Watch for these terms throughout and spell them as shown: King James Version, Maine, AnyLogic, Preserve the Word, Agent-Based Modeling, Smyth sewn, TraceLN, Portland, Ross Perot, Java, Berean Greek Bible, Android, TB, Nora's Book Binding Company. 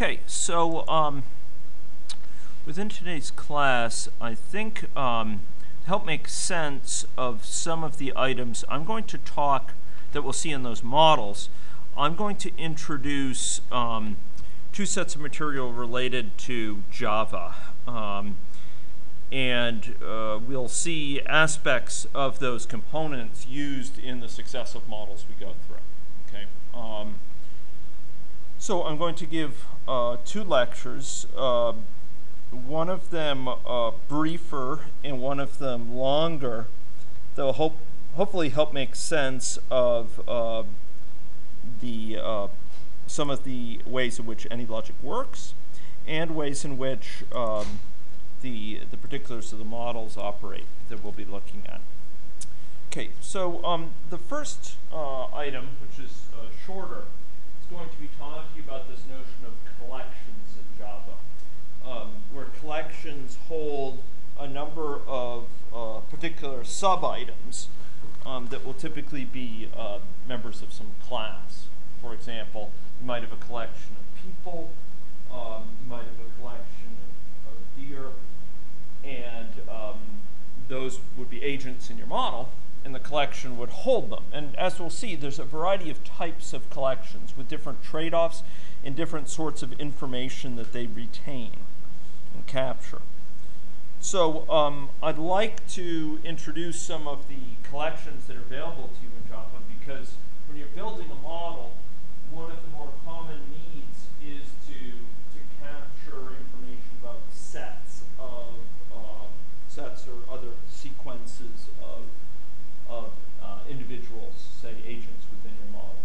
Okay, so within today's class, I think to help make sense of some of the items I'm going to talk that we'll see in those models, I'm going to introduce two sets of material related to Java. And we'll see aspects of those components used in the successive models we go through. Okay. So I'm going to give two lectures, one of them briefer and one of them longer, that will hopefully help make sense of some of the ways in which AnyLogic works and ways in which the particulars of the models operate that we'll be looking at. Okay, so the first item, which is shorter, going to be talking about this notion of collections in Java, where collections hold a number of particular sub-items that will typically be members of some class. For example, you might have a collection of people, you might have a collection of deer, and those would be agents in your model, and the collection would hold them. And as we'll see, there's a variety of types of collections with different trade-offs and different sorts of information that they retain and capture. So I'd like to introduce some of the collections that are available to you in Java, because when you're building a model, one of the more common needs is to capture information about sets of sets or other sequences of individuals, say agents within your model.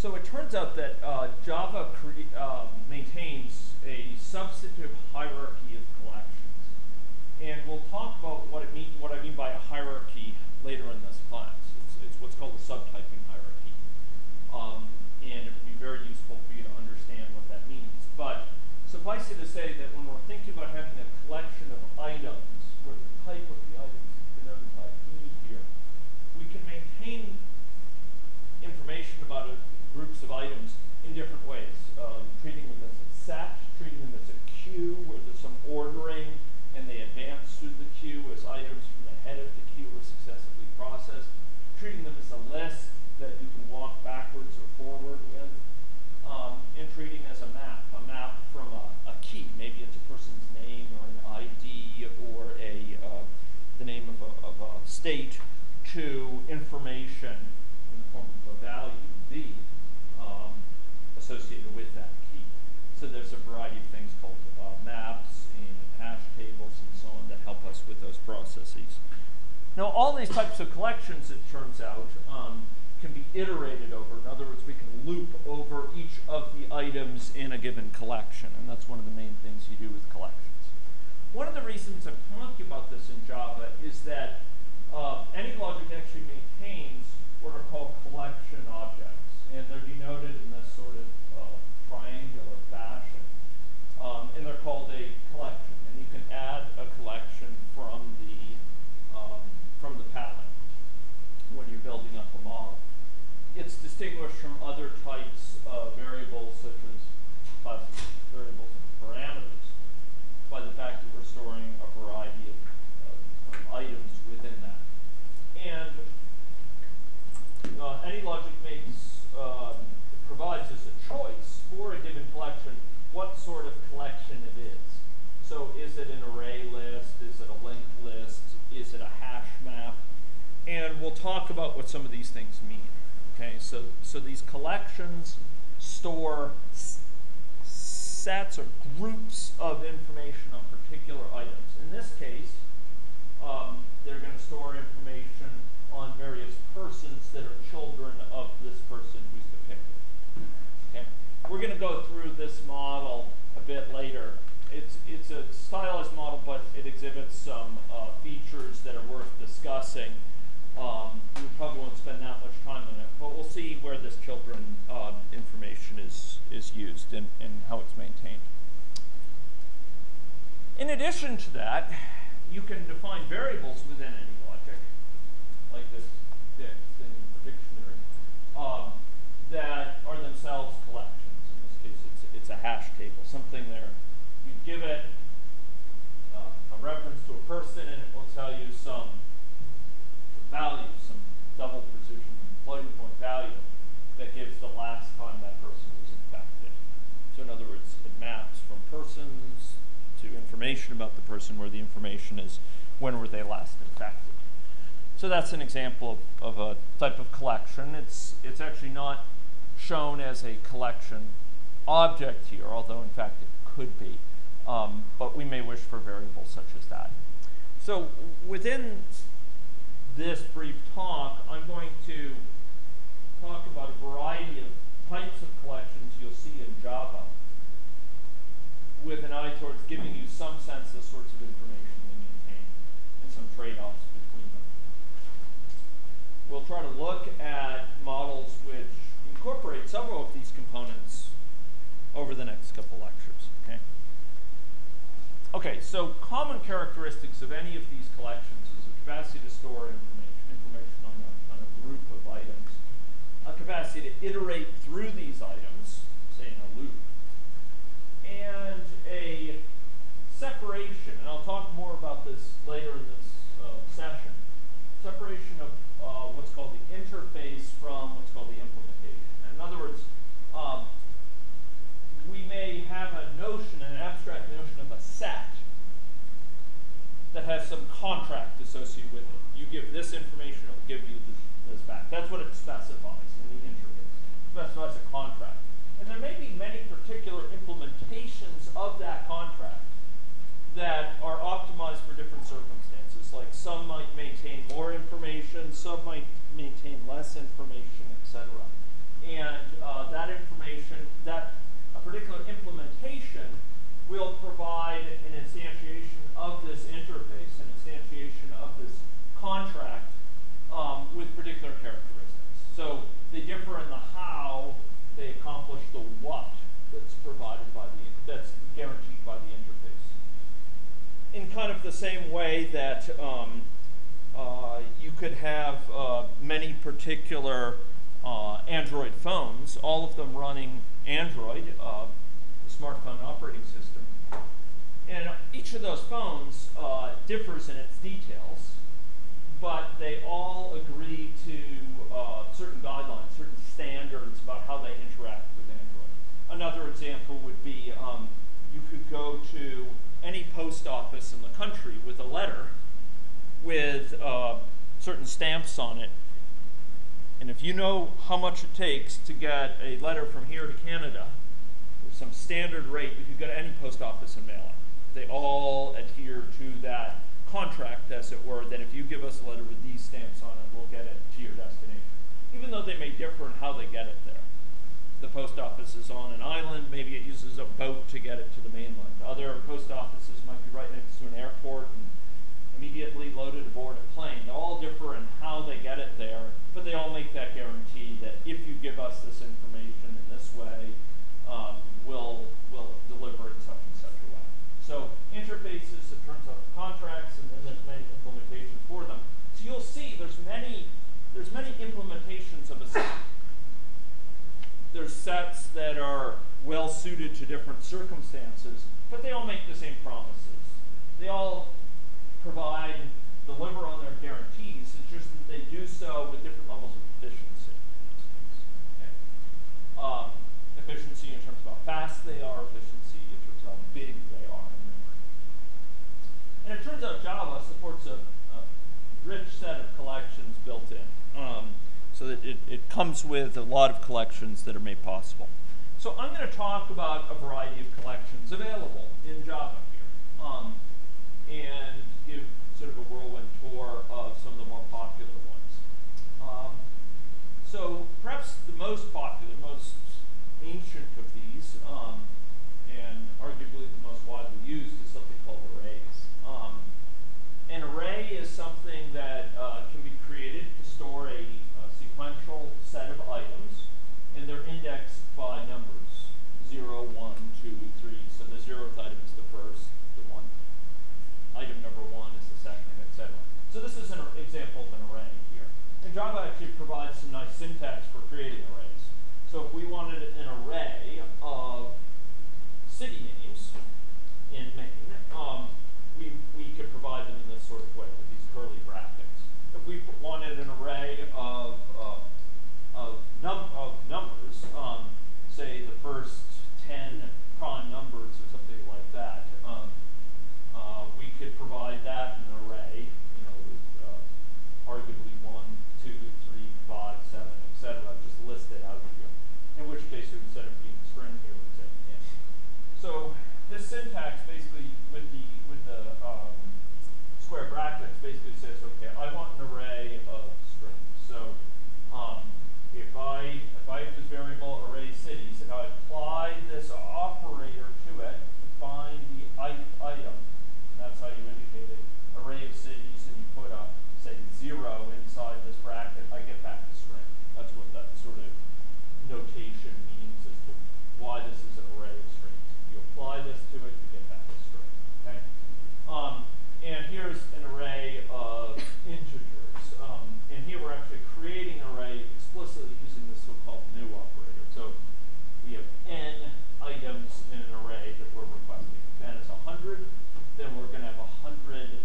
So it turns out that Java maintains a substantive hierarchy of collections. And we'll talk about what I mean by a hierarchy later in this class. It's what's called a subtyping hierarchy. And it would be very useful for you to understand what that means. But suffice it to say that when we're thinking about having a collection of items, where the type of the item information about groups of items in different ways, treating them as a set, treating them as a queue where there's some ordering and they advance through the queue as items from the head of the queue are successively processed, treating them as a list that you can walk backwards or forward with, and treating as a map from a key. Maybe it's a person's name or an ID or the name of a state, to information in the form of a value, V, associated with that key. So there's a variety of things called maps and hash tables and so on that help us with those processes. Now all these types of collections, it turns out, can be iterated over. In other words, we can loop over each of the items in a given collection, and that's one of the main things you do with collections. One of the reasons I'm talking about this in Java is that AnyLogic actually maintains what are called collection objects, and they're denoted in this sort of triangular fashion, and they're called a collection. And you can add a collection from the palette when you're building up a model. It's distinguished from other types of variables such as classes, variables, and parameters by the fact that we're storing a variety of items within that. And AnyLogic provides us a choice for a given collection, what sort of collection it is. So is it an array list? Is it a linked list? Is it a hash map? And we'll talk about what some of these things mean. Okay, so these collections store sets or groups of information on particular items. In this case, they're going to store information on various persons that are children of this person who's depicted. Okay? We're going to go through this model a bit later. It's a stylized model, but it exhibits some features that are worth discussing. We probably won't spend that much time on it, but we'll see where this children information is used and how it's maintained. In addition to that, you can define variables within AnyLogic, like this dict in the dictionary, that are themselves collections. In this case, it's a hash table, something there. You give it a reference to a person, and it will tell you some value, some double precision floating point value that gives the last time that person was infected. So in other words, it maps from persons to information about the person, where the information is when were they last infected. So that's an example of a type of collection. It's actually not shown as a collection object here, although in fact it could be. But we may wish for variables such as that. So within this brief talk, I'm going to talk about a variety of types of collections you'll see in Java, with an eye towards giving you some sense of the sorts of information we maintain and some trade-offs. We'll try to look at models which incorporate several of these components over the next couple lectures, okay? Okay, so common characteristics of any of these collections is a capacity to store information on a group of items, a capacity to iterate through these items, say in a loop, and a separation, and I'll talk more about this later in this session, separation of what's called the interface from what's called the implementation. In other words, we may have a notion, an abstract notion of a set that has some contract associated with it. You give this information, it will give you this back. That's what it specifies in the interface. It specifies a contract. And there may be many particular implementations of that contract that are optimized for different circumstances. Like some might maintain more information, some might maintain less information, etc. And that information, that a particular implementation will provide an instantiation of this interface, an instantiation of this contract with particular characteristics. So they differ in the how, they accomplish the what that's provided by the, that's guaranteed by the interface. In kind of the same way that you could have many particular Android phones, all of them running Android, the smartphone operating system, and each of those phones differs in its details, but they all agree to certain guidelines, certain standards about how they interact with Android. Another example would be you could go to any post office in the country with a letter with certain stamps on it. And if you know how much it takes to get a letter from here to Canada, there's some standard rate you could go to any post office and mail it. They all adhere to that contract, as it were, that if you give us a letter with these stamps on it, we'll get it to your destination. Even though they may differ in how they get it there. The post office is on an island, maybe it uses a boat to get it to the mainland. Other post offices might be right next to an airport and immediately loaded aboard a plane. They all differ in how they get it there, but they all make that guarantee that if you give us this information in this way, we'll deliver it in such and such a way. So interfaces, it turns out, contracts, and then there's many implementations for them. So you'll see there's many implementations of a set. There's sets that are well suited to different circumstances, but they all make the same promises. They all provide, deliver on their guarantees. It's just that they do so with different levels of efficiency. Okay. Efficiency in terms of how fast they are, efficiency in terms of how big they are. And it turns out Java supports a rich set of collections built in. So that it comes with a lot of collections that are made possible. So I'm going to talk about a variety of collections available in Java here, and give sort of a whirlwind tour of some of the more popular ones. So perhaps the most popular, most ancient of these, and arguably the most widely used, is something called arrays. An array is something that can be created to store a sequential set of items, and they're indexed by numbers, 0, 1, 2, 3, so the 0th item is the first, the one, item number 1 is the second, etc. So this is an example of an array here. And Java actually provides some nice syntax for creating arrays. So if we wanted an array of simplify them in this sort of way with these curly brackets. If we wanted an array of numbers, say the first 10 prime numbers or something like that, we could provide that in an array, you know, with, arguably 1, 2, 3, 5, 7, etc. Just list it out here. In which case, instead of being a string here, it's an int. So this syntax basically with the square brackets basically says, okay, I want an array of strings. So if I have this variable array cities and I apply this operator to it to find the item, and that's how you indicate it, array of cities, and you put a, say, 0 inside this bracket, I get back the string. That's what that sort of notation means as to why this is an array of strings. You apply this to it, you get back the string. Okay? And here's an array of integers. And here we're actually creating an array explicitly using this so-called new operator. So we have n items in an array that we're requesting. If n is 100, then we're going to have 100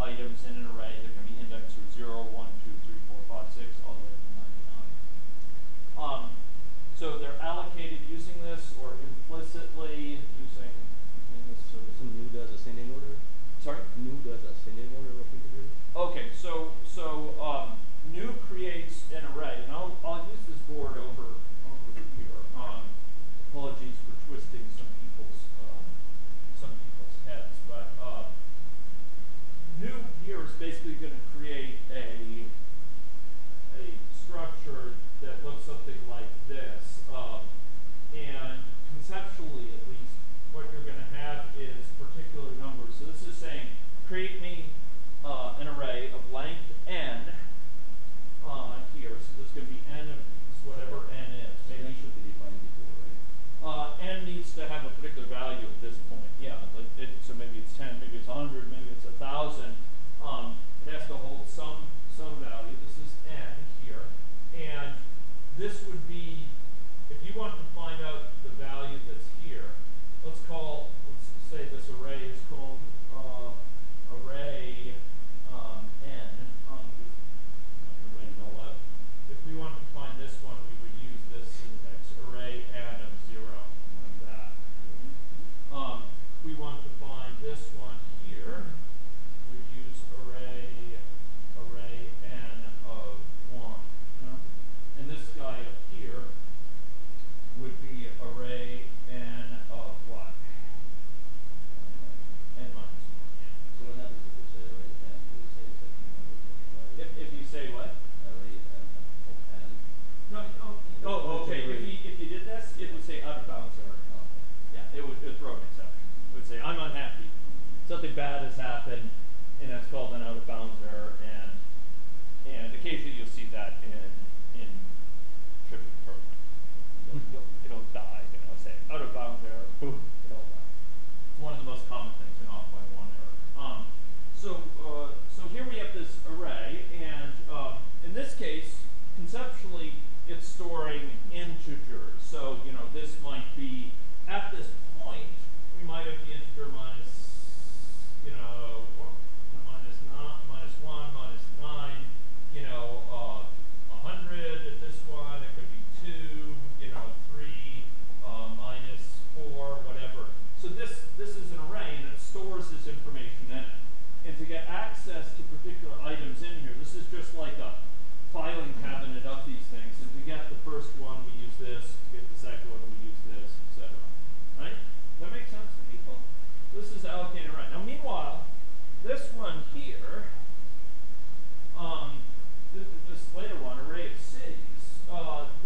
items in an array. They're going to be indexed from 0, 1, 2, 3, 4, 5, 6, all the way up to 99. So they're allocated using this or implicitly using this sort of new does ascending order. Sorry? New does ascending order of integers? Okay, so new creates an array, and I'll use this board over here. Apologies for twisting some people's heads, but new here is basically going to create a structure that looks something like this, and conceptually at least, what you're going to have is particular numbers. So this is saying, create me an array of length n here. So this could be n of whatever n is. Maybe that should be defined before, right? N needs to have a particular value at this point. Yeah. So maybe it's 10, maybe it's 100, maybe it's 1,000. It has to hold some value. This is n here, and this would be if you want to find out the value that's here. Let's say this array is called array n. I'm writing it all out. If we wanted to find this one, we would use this syntax, array n of 0, like that. We want to find this one here, we would use array n of 1. And this guy up here would be array n of what? N minus 1. Yeah. So what happens if we say array n? Do we say something? If you say what? Array n of n. No. Oh. Okay. If you did this, it would say out of bounds error. Yeah. It would throw an exception. It would say I'm unhappy. Something bad has happened, and it's called an out of bounds error. And occasionally you'll see that in trivial programming. It'll die, you know, say out of bounds error, it'll die. It's one of the most common things, an off by one error. So here we have this array, and in this case, conceptually, it's storing integers. So, you know, this might be, at this point, we might have the integer minus 1, minus 9, you know, 100 at this one, it could be 2, you know, 3, minus 4, whatever. So this is an array, and it stores this information in it. And to get access to particular items in here, this is just like a filing cabinet of these things. And to get the first one, we use this. To get the second one, we use this, etc. Right? That makes sense to people? This is allocated array. Now, meanwhile, this one here, this later one, array of cities,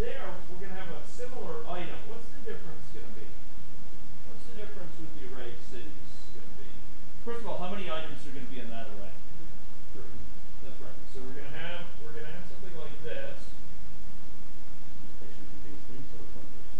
there we're going to have a similar item. What's the difference going to be? What's the difference with the array of cities going to be? First of all, how many items are going to be in that array? 3. That's right. So we're going to have something like this. That should be 3 sort of numbers.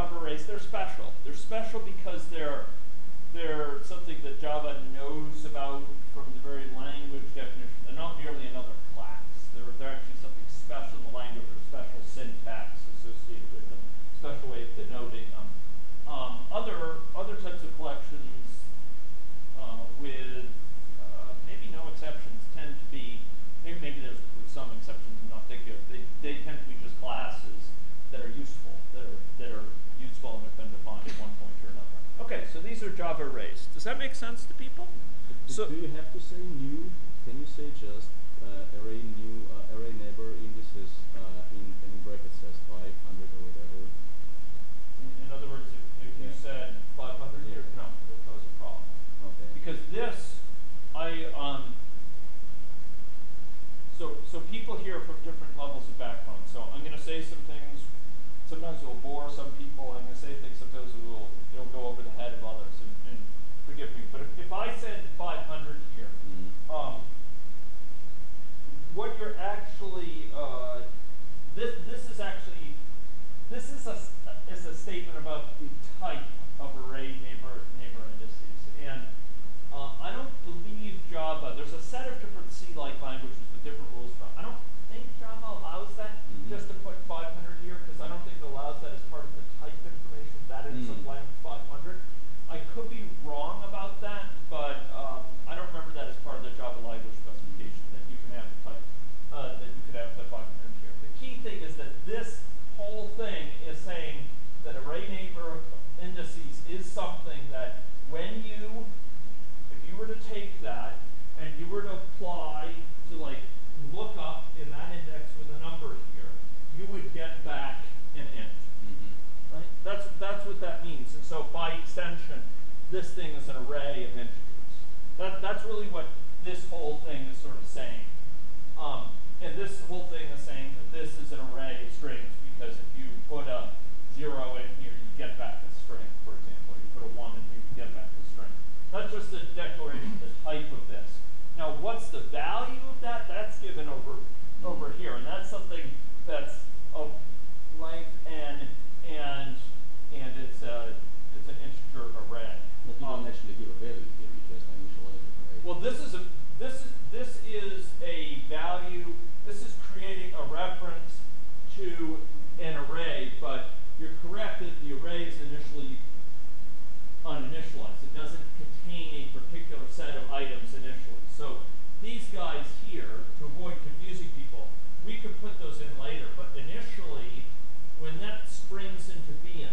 Java arrays, they're special. They're special because they're something that Java knows about from the very language definition. They're not merely another class. They're actually something special in the language, or special syntax associated with them, special way of denoting them. Other types of collections, with maybe no exceptions, tend to be, maybe there's some exceptions I'm not thinking of, they tend to be just classes that are useful, that are useful and have been defined at one point or another. Okay, so these are Java arrays. Does that make sense to people? So do you have to say new? Can you say just array new, array neighbor indices in brackets says 500 or whatever? In other words, if you said 500 here, no, that was a problem. Okay. Because this, so people here are from different levels of background. So I'm going to say some things. Sometimes it will bore some people. I'm going to say things. Sometimes it'll go over the head of others. And forgive me. But if I said 500 here, what you're actually this is a statement about the type of array neighbor indices. And I don't believe Java. There's a set of different C-like languages with different rules for. I don't think Java allows that just to put 500 here, because I don't think it allows that as part of the type information that is of language 500. I could be wrong about that, but I don't remember that as part of the Java language specification that you can have the type that you could have the 500 here. The key thing is that this whole thing is saying that array neighbor indices is something that when you, if you were to take that and you were to apply to like look up in that index with a number here, you would get back an int. Right? That's what that means. And so by extension, this thing is an array of integers. That's really what this whole thing is sort of saying. And this whole thing is saying that this is an array of strings, because if you put a 0 in here, you get back a string, for example. You put a 1 in here, you get back a string. That's just a declaration of the type of this. Now, what's the value of that? That's given over here, and that's something that's of length n, and it's an integer array. But you don't actually give a value here; you just initialize it, right? Well, this is a value. This is creating a reference to an array, but you're correct that the array is initially uninitialized. It doesn't contain a particular set of items initially. So these guys here, to avoid confusing people, we could put those in later, but initially, when that springs into being,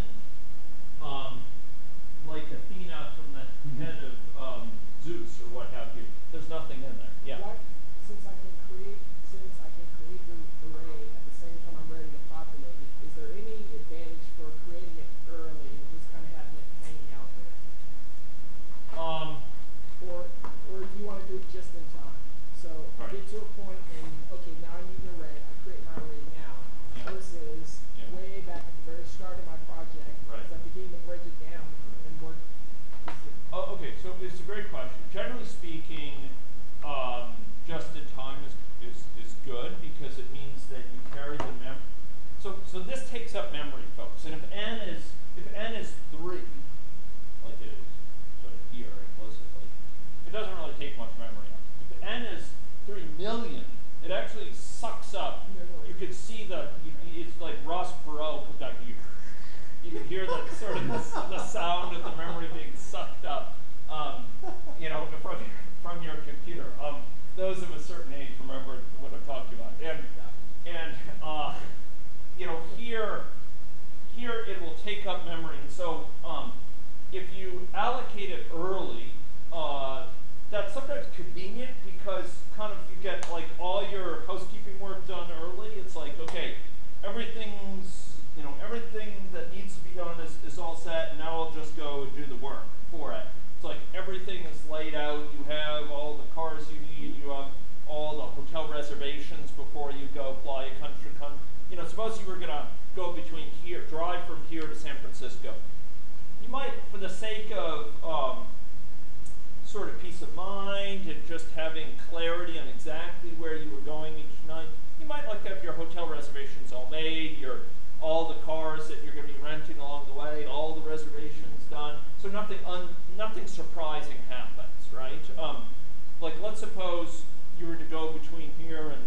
like Athena from the head of Zeus or what have you, there's nothing in there. Yeah. Why, since I can create an array at the same time I'm ready to populate it, is there any advantage for creating it early and just kind of having it hanging out there? Or do you want to do it just in time? So right. I get to a point and okay, now I need an array. I create my array now versus way back at the very start of my project. Right. So I begin to break it down and work. Oh, okay. So it's a great question. Generally speaking, just in time is good, because it means that you carry the memory. So this takes up memory, folks. And if n is 3, like it is sort of here implicitly, it doesn't really take much memory up. If n is 3 million, it actually sucks up. You could see it's like Ross Perot put that here. You can hear that sort of the sound of the memory being sucked up, from your computer. Those of a certain age remember what I'm talking about. And here it will take up memory. And so if you allocate it early, that's sometimes convenient, because kind of you get like all your housekeeping work done early. It's like, okay, everything that needs to be done is all set, and now I'll just go do the work for it. It's like everything is laid out, you have all the cars you need, you have all the hotel reservations before you go fly a country. Suppose you were gonna go drive from here to San Francisco. You might, for the sake of sort of peace of mind and just having clarity on exactly where you were going each night, you might like to have your hotel reservations all made, your all the cars that you're going to be renting along the way, all the reservations done, so nothing surprising happens, right? Like, let's suppose you were to go between here and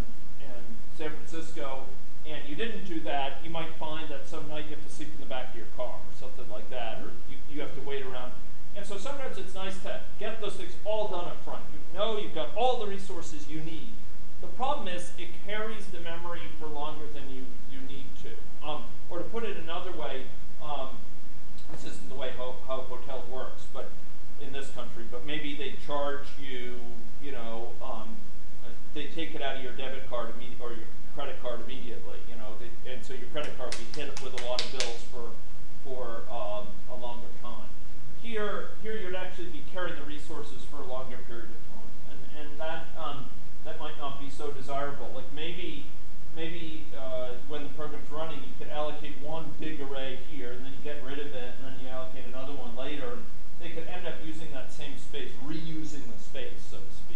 San Francisco, and you didn't do that. You might find that some night you have to sleep in the back of your car or something like that, or you have to wait around. And so sometimes it's nice to get those things all done up front. You know you've got all the resources you need. The problem is it carries the memory for longer than you need to. Or to put it another way, this isn't the way how a hotel works, but in this country, but maybe they charge you, they take it out of your debit card or your credit card immediately, and so your credit card will be hit with a lot of bills for a longer time. Here you'd actually be carrying the resources for a longer period of time, and that might not be so desirable. Like maybe when the program's running, you could allocate one big array here, and then you get rid of it, and then you allocate another one later. And they could end up using that same space, reusing the space, so to speak.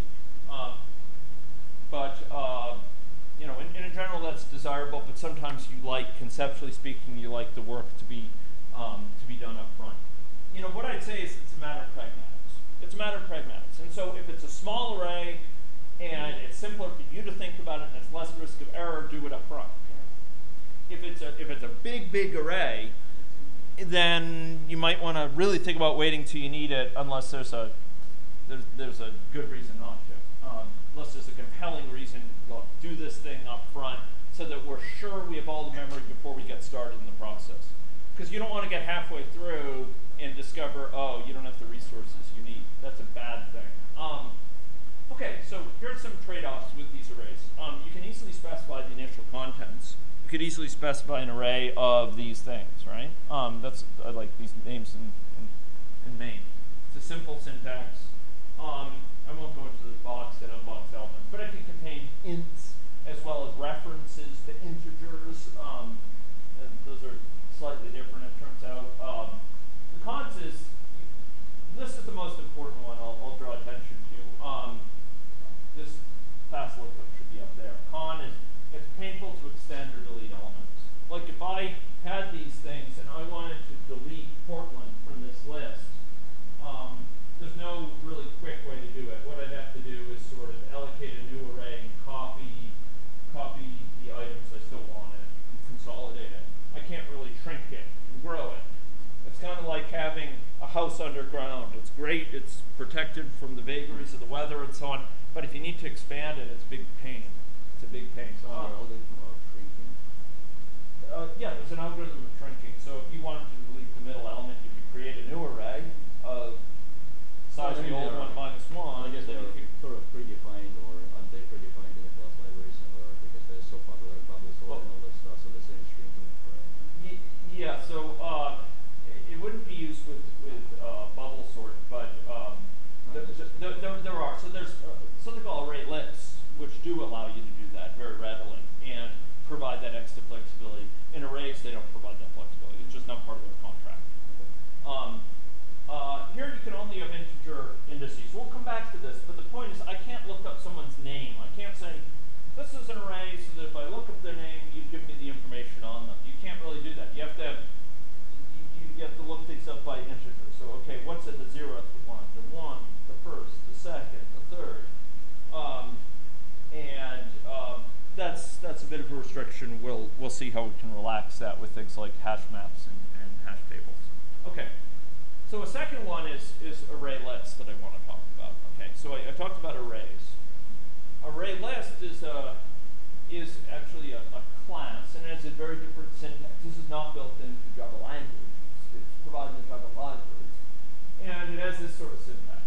In general, that's desirable. But sometimes you like, conceptually speaking, you like the work to be done up front. What I'd say is it's a matter of pragmatics. It's a matter of pragmatics. And so if it's a small array and it's simpler for you to think about it and it's less risk of error, do it up front. If it's a big array, then you might want to really think about waiting till you need it, unless there's a good reason not to. Unless there's a compelling reason, well, do this thing up front so that we're sure we have all the memory before we get started in the process. Because you don't want to get halfway through and discover, oh, you don't have the resources you need. That's a bad thing. Okay, so here's some trade-offs with these arrays. You can easily specify the initial contents. You could easily specify an array of these things, right? I like these names in Maine. It's a simple syntax. I won't go into the box and unbox elements, but it can contain ints as well as references to integers. Those are slightly different, it turns out. The cons is, this is the most important one I'll draw attention to. This fast lookup should be up there. Con is, it's painful to extend or delete elements. Like if I had these things and I wanted to delete Portland from this list, there's no really quick way to do it. What I'd have to do is sort of allocate a new array and copy the items I still wanted and consolidate it. I can't really shrink it and grow it. It's kind of like having a house underground. It's great, it's protected from the vagaries of the weather and so on, but if you need to expand it, it's a big pain. It's a big pain. So yeah, there's an algorithm of shrinking. So if you wanted to delete the middle element, you could create a new array of size of the old one minus one. I guess they're sort of predefined, or aren't they predefined in the class library somewhere, because they're so popular in bubble sort and all that stuff, so they're saying shrinking forever. Yeah, so it wouldn't be used with bubble sort, but there are. So there's something called array lists, which do allow you to do that very readily and provide that extra flexibility. In arrays, they don't provide that flexibility. It's just not part of their contract. Here you can only have integer indices. We'll come back to this, but the point is I can't look up someone's name. I can't say, this is an array so that if I look up their name, you give me the information on them. You can't really do that. You have to have look things up by integer. So, okay, what's at the 0th, the 1, the 1st, the 2nd, the 3rd? That's a bit of a restriction. We'll see how we can relax that with things like hash maps and hash tables. Okay. So a second one is array lists that I want to talk about. Okay. So I talked about arrays. Array list is actually a class and has a very different syntax. This is not built into Java language. It's provided in Java libraries. And it has this sort of syntax.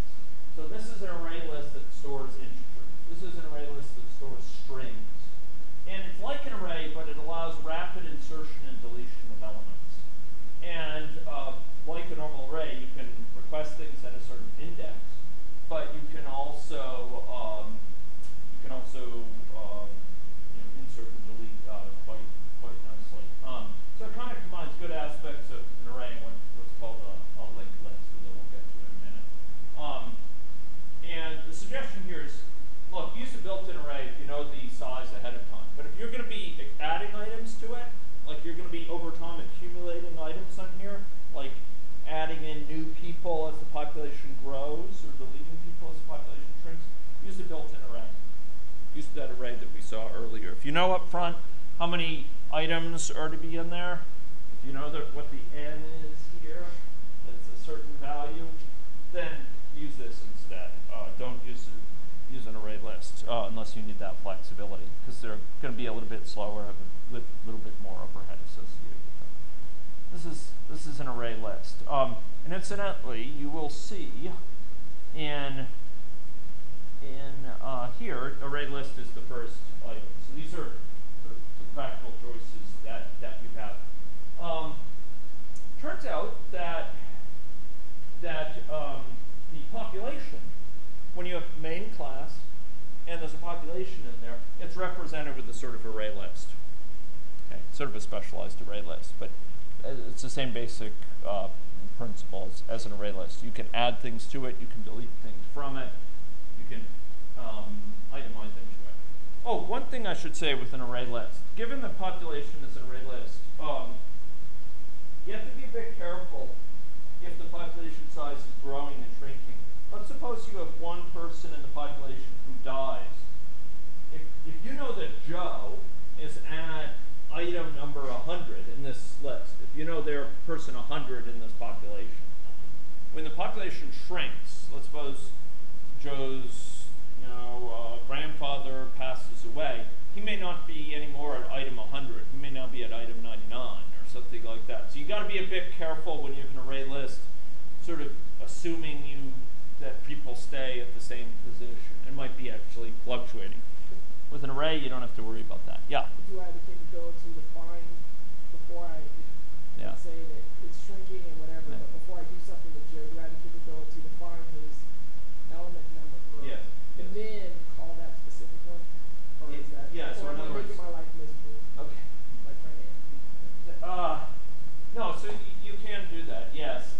So this is an array list that stores integers. This is an array list that stores strings. And it's like an array, but it allows rapid insertion and deletion of elements. And like a normal array, you can request things at a certain index, but you can also insert and delete quite nicely. So it kind of combines good aspects of an array and what's called a linked list, that we'll get to in a minute. And the suggestion here is, look, use a built-in array if you know the size ahead of time. But if you're going to be adding items to it, like you're going to be over how many items are to be in there. If you know that what the n is here, that's a certain value, then use this instead. Don't use an array list unless you need that flexibility, because they're going to be a little bit slower, have a little bit more overhead associated with them. This is an array list. And incidentally, you will see in here, array list is the first item. So these are some practical choices that you have. Turns out that the population, when you have main class and there's a population in there, it's represented with a sort of array list. Okay, sort of a specialized array list, but it's the same basic principle as an array list. You can add things to it, you can delete things from it, you can itemize into it. Oh, one thing I should say with an array list, given the population is an array list, you have to be a bit careful if the population size is growing and shrinking. Let's suppose you have one person in the population who dies. If you know that Joe is at item number 100 in this list, if you know they're person 100 in this population, when the population shrinks, let's suppose Joe's grandfather passes away, he may not be anymore at item 100, he may now be at item 99. Something like that. So you got to be a bit careful when you have an array list, sort of assuming that people stay at the same position. It might be actually fluctuating. With an array, you don't have to worry about that. Yeah. Do I have the capability to find before I say that it's shrinking and whatever? Yeah. But before I do something with Joe, do I have the capability to find his element number? Yes. Yeah. And then call that specific one. Or is that? Yeah. So in other words, my life miserable. Okay. No, so you can do that, yes.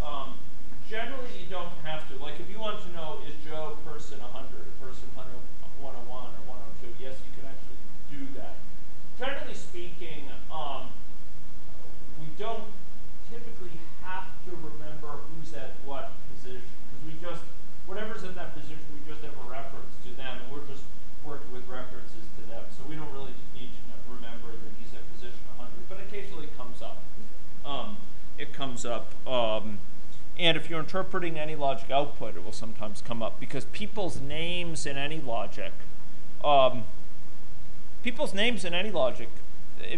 Generally, you don't have to. Like, if you want to know, is Joe person 100, person 101, or 102, yes, you can actually do that. Generally speaking, we don't typically have to remember who's at what position, because we just, whatever's in that position, we just have a reference to them, and we're just working with references to them, so we don't really need to remember that he's at position 100, but occasionally it comes up. It comes up, and if you're interpreting any logic output, it will sometimes come up, because people's names in any logic, if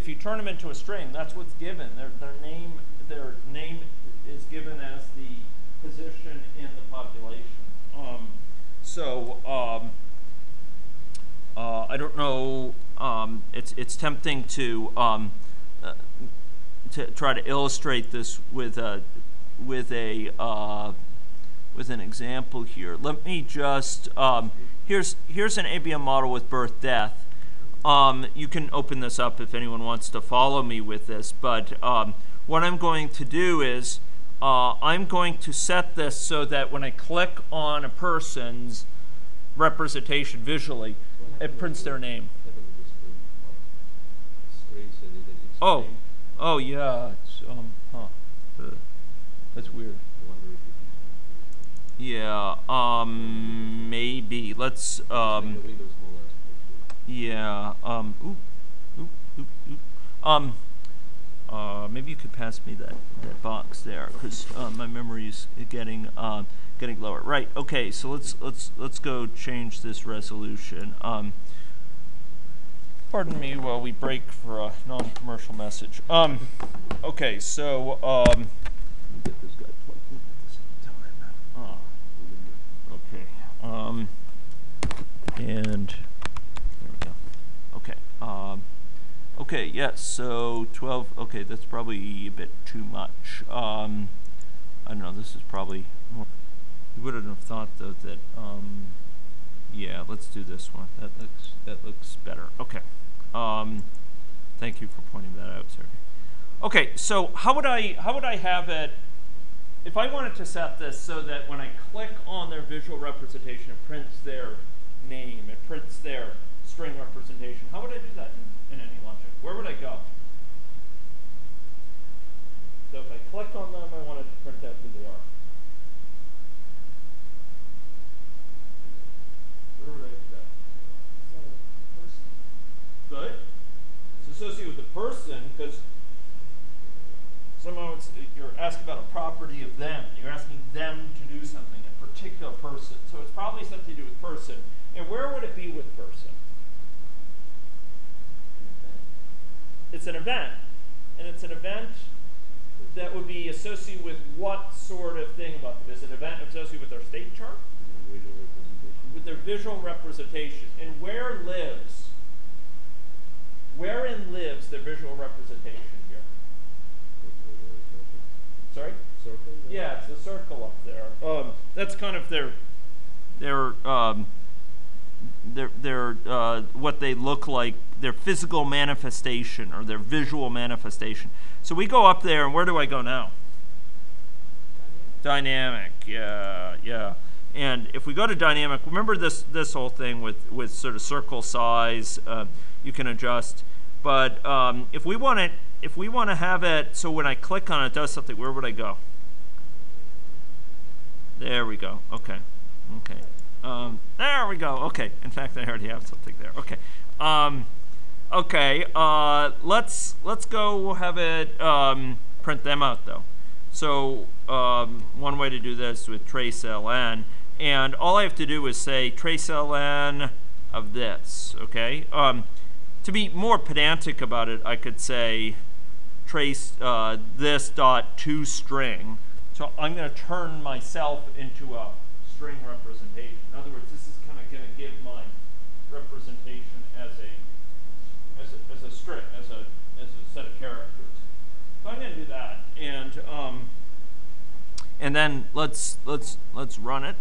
you turn them into a string, that's what's given. Their name is given as the position in the population. I don't know. It's tempting to try to illustrate this with an example here. Let me just here's an ABM model with birth death. You can open this up if anyone wants to follow me with this. But what I'm going to do is I'm going to set this so that when I click on a person's representation visually, it prints their name. Oh. Oh yeah, it's, that's weird. Yeah, maybe let's maybe you could pass me that box there, because my memory is getting lower. Right. Okay. So let's go change this resolution. Pardon me while we break for a non-commercial message. Okay, so let me get this guy plugged in at the same time. Okay. And there we go. Okay. Okay. Yes. Yeah, so 12. Okay, that's probably a bit too much. I don't know. This is probably more. You wouldn't have thought though that. Yeah, let's do this one. That looks better. Okay. Thank you for pointing that out, Sergey. Okay, so how would I have it if I wanted to set this so that when I click on their visual representation, it prints their name, it prints their string representation? How would I do that in any logic? Where would I go? So if I click on them, I want it to print out who they are. Where would I do that? Good. It's associated with the of them. You're asking them to do something, a particular person. So it's probably something to do with person. And where would it be with person? It's an event. And it's an event that would be associated with what sort of thing about them? Is it an event associated with their state chart? With their visual representation. And where lives? Wherein lives the visual representation here? Sorry? Circle? Yeah, it's the circle up there. That's kind of their what they look like, their physical manifestation or their visual manifestation. So we go up there, and where do I go now? Dynamic. Dynamic, yeah, yeah. And if we go to dynamic, remember this whole thing with sort of circle size. You can adjust, but if we want to have it so when I click on it, it does something. Where would I go? There we go. Okay, okay. There we go. Okay. In fact, I already have something there. Okay. Okay. Let's go have it print them out though. So one way to do this with TraceLN, and all I have to do is say TraceLN of this. Okay. To be more pedantic about it, I could say trace this dot to string. So I'm going to turn myself into a string representation. In other words, this is kind of going to give my representation as a string, as a set of characters. So I'm going to do that, and then let's run it.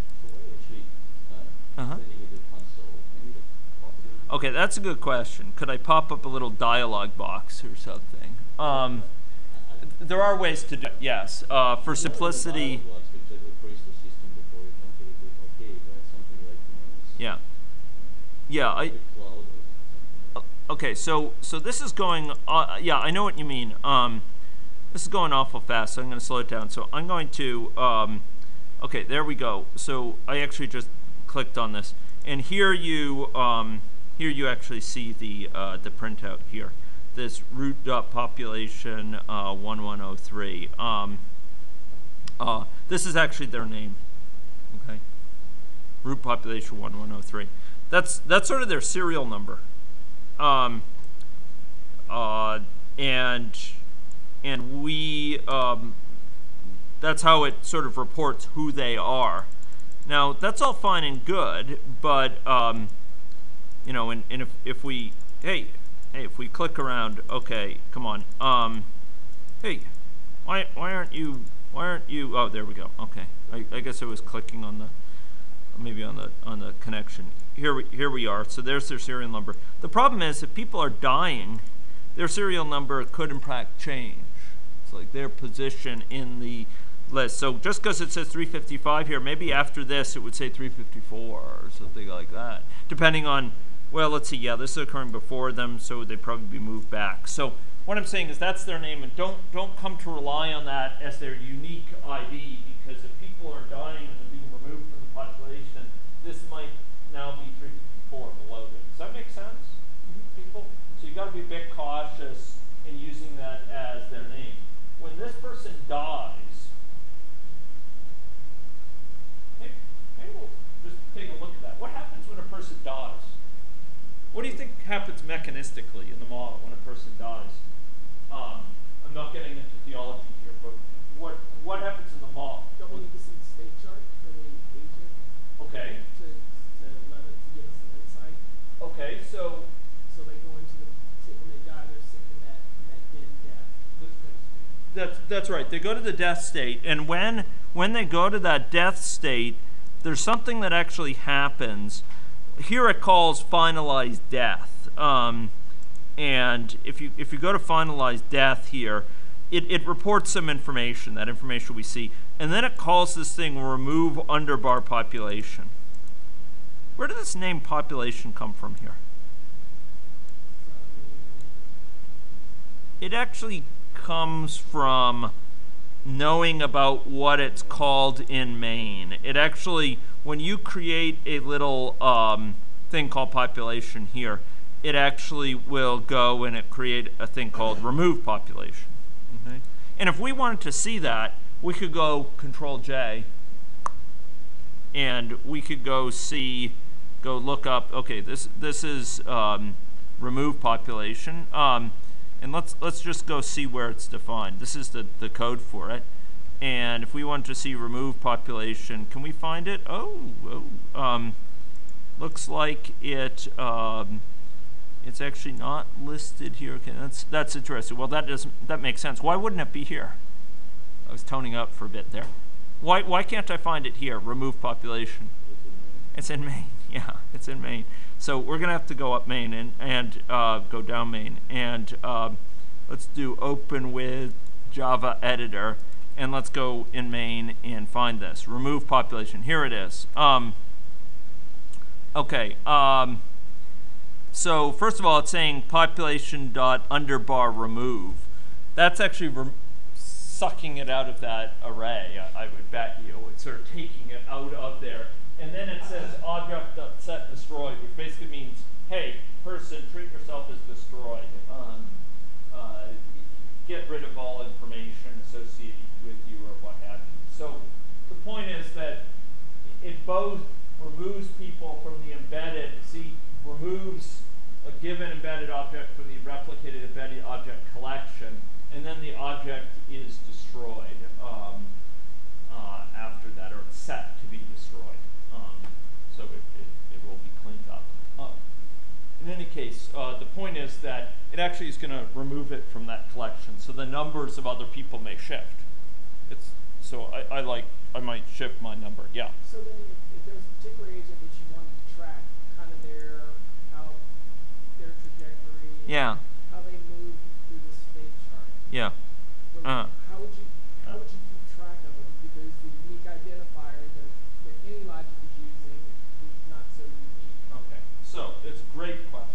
Okay, that's a good question. Could I pop up a little dialog box or something? There are ways to do it, yes. For simplicity. Yeah. Yeah. Okay, so this is going, yeah, I know what you mean. This is going awful fast, so I'm going to slow it down. So I'm going to, okay, there we go. So I actually just clicked on this. And here you, here you actually see the printout here, this root.population 1103. This is actually their name, okay? Root population 1103. That's sort of their serial number, and we that's how it sort of reports who they are. Now that's all fine and good, but you know, and if we, hey, if we click around, okay, come on, hey, why aren't you? Oh, there we go. Okay, I guess I was clicking on the, maybe on the connection. Here we are. So there's their serial number. The problem is if people are dying, their serial number could in fact change. It's like their position in the list. So just because it says 355 here, maybe after this it would say 354 or something like that, depending on. Well, let's see, yeah, this is occurring before them, so they'd probably be moved back. So what I'm saying is that's their name, and don't come to rely on that as their unique ID, because if people are dying and they're being removed from the population, this might now be 354 below them. Does that make sense, people? So you've got to be a bit cautious in using that as their name. When this person dies, maybe we'll just take a look at that. What happens when a person dies? What do you think happens mechanistically in the model when a person dies? I'm not getting into theology here, but what happens in the model? Don't we need to see the state chart for the agent? Okay. To give us an insight. Okay, so they go into when they die, they're sick in that dead death. That's right. They go to the death state, and when they go to that death state, there's something that actually happens. Here it calls finalized death, and if you go to finalized death here, it reports some information. That information we see, and then it calls this thing remove underbar population. Where did this name population come from here? It actually comes from knowing about what it's called in Maine. It actually, when you create a little thing called population here, it actually will go and it create a thing called remove population. Okay. And if we wanted to see that, we could go Control J, and we could go see, go look up. Okay, this is remove population, and let's just go see where it's defined. This is the code for it, and if we want to see remove population, can we find it? Looks like it. It's actually not listed here. Okay, that's interesting. Well, that makes sense. Why wouldn't it be here? I was toning up for a bit there. Why can't I find it here? Remove population. It's in Maine. Yeah, it's in Maine. So we're gonna have to go up Maine and go down Maine, and let's do open with Java editor, and let's go in Maine and find this remove population. Here it is. So first of all, it's saying population.underbar remove. That's actually sucking it out of that array, I would bet you. It's sort of taking it out of there. And then it says object.setDestroyed, which basically means, hey, person, treat yourself as destroyed. Get rid of all information associated with you or what have you. So the point is that it both removes people from the embedded, removes a given embedded object from the replicated embedded object collection, and then the object is destroyed after that, or it's set to be destroyed. So it will be cleaned up. In any case, the point is that it actually is going to remove it from that collection, so the numbers of other people may shift. I might shift my number, yeah. So then if there's a particular agent that you wanted to track, their trajectory, yeah, how they move through the state chart. Yeah. How would you keep track of them? Because the unique identifier that AnyLogic is using is not so unique. Okay. So it's a great question.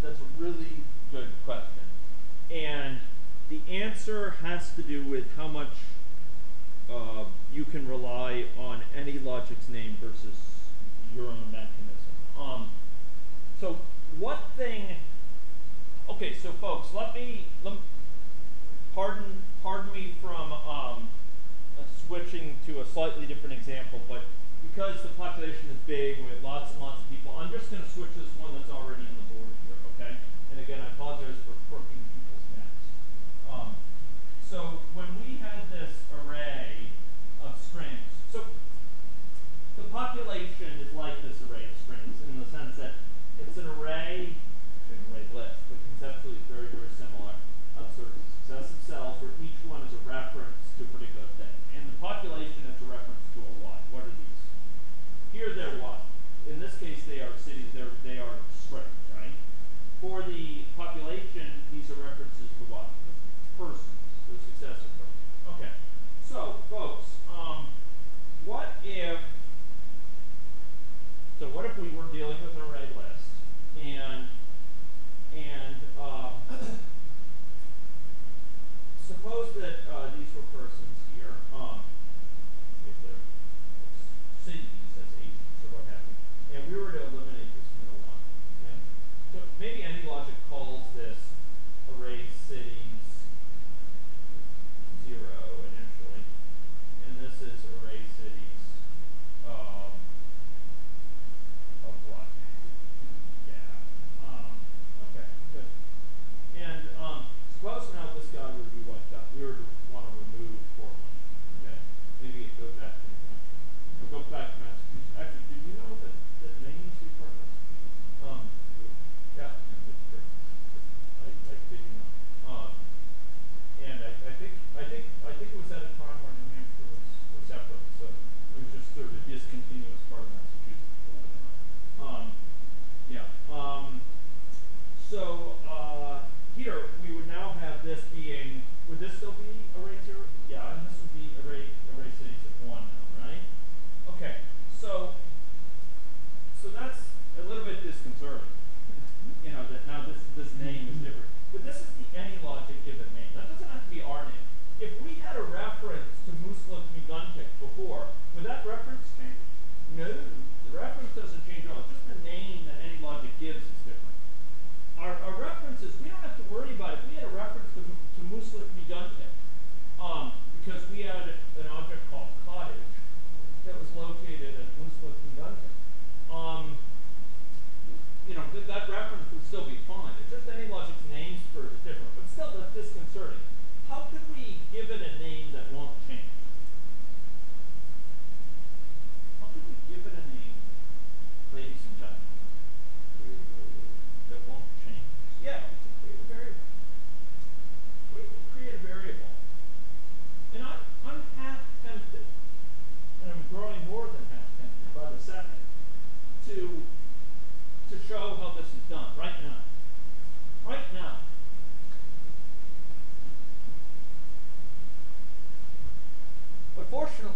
That's a really good question, and the answer has to do with how much you can rely on AnyLogic's name versus your own mechanism. So what thing? Okay, so folks, let me pardon me from switching to a slightly different example, but because the population is big, we have lots and lots of people, I'm just going to switch this one that's already on the board here. Okay, and again, I apologize for crooking people's necks. So when we had this array of strings. So the population is like this array of strings in the sense that it's an array, list, but conceptually it's very, very similar, of sort of successive cells where each one is a reference to a particular thing. And the population is a reference to a what? What are these? Here they're what? In this case they are cities, they are strings, right? For the population, these are references to what? Persons, or successive persons. Okay. So, folks, what if we were dealing with an array list, and suppose that these were persons here, if they're cities as agents or what have you, and we were to eliminate this middle one. Okay? So maybe AnyLogic calls this array city.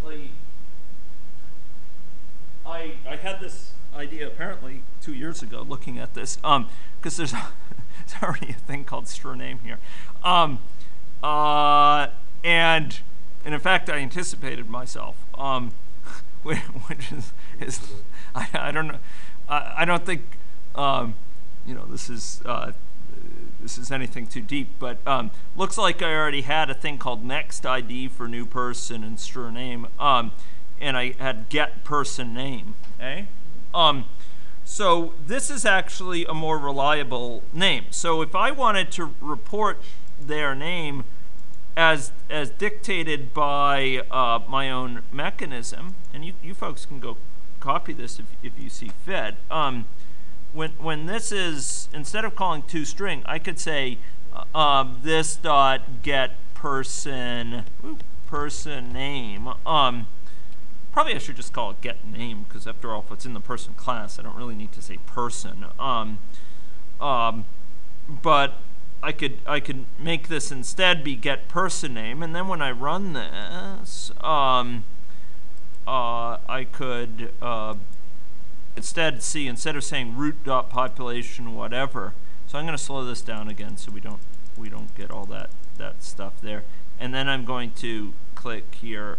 apparently, I had this idea apparently 2 years ago looking at this, because there's already a thing called str_name here. And in fact, I anticipated myself, which is I don't know, I don't think, you know, this is anything too deep, but looks like I already had a thing called next ID for new person and str_name, and I had get person name, eh? So this is actually a more reliable name. So if I wanted to report their name as dictated by my own mechanism, and you folks can go copy this if you see fit. When this is, instead of calling toString, I could say this dot get person name. Probably I should just call it get name, because after all, if it's in the person class, I don't really need to say person. But I could make this instead be get person name, and then when I run this, I could instead see, instead of saying root dot population whatever. So I'm going to slow this down again so we don't get all that stuff there. And then I'm going to click here,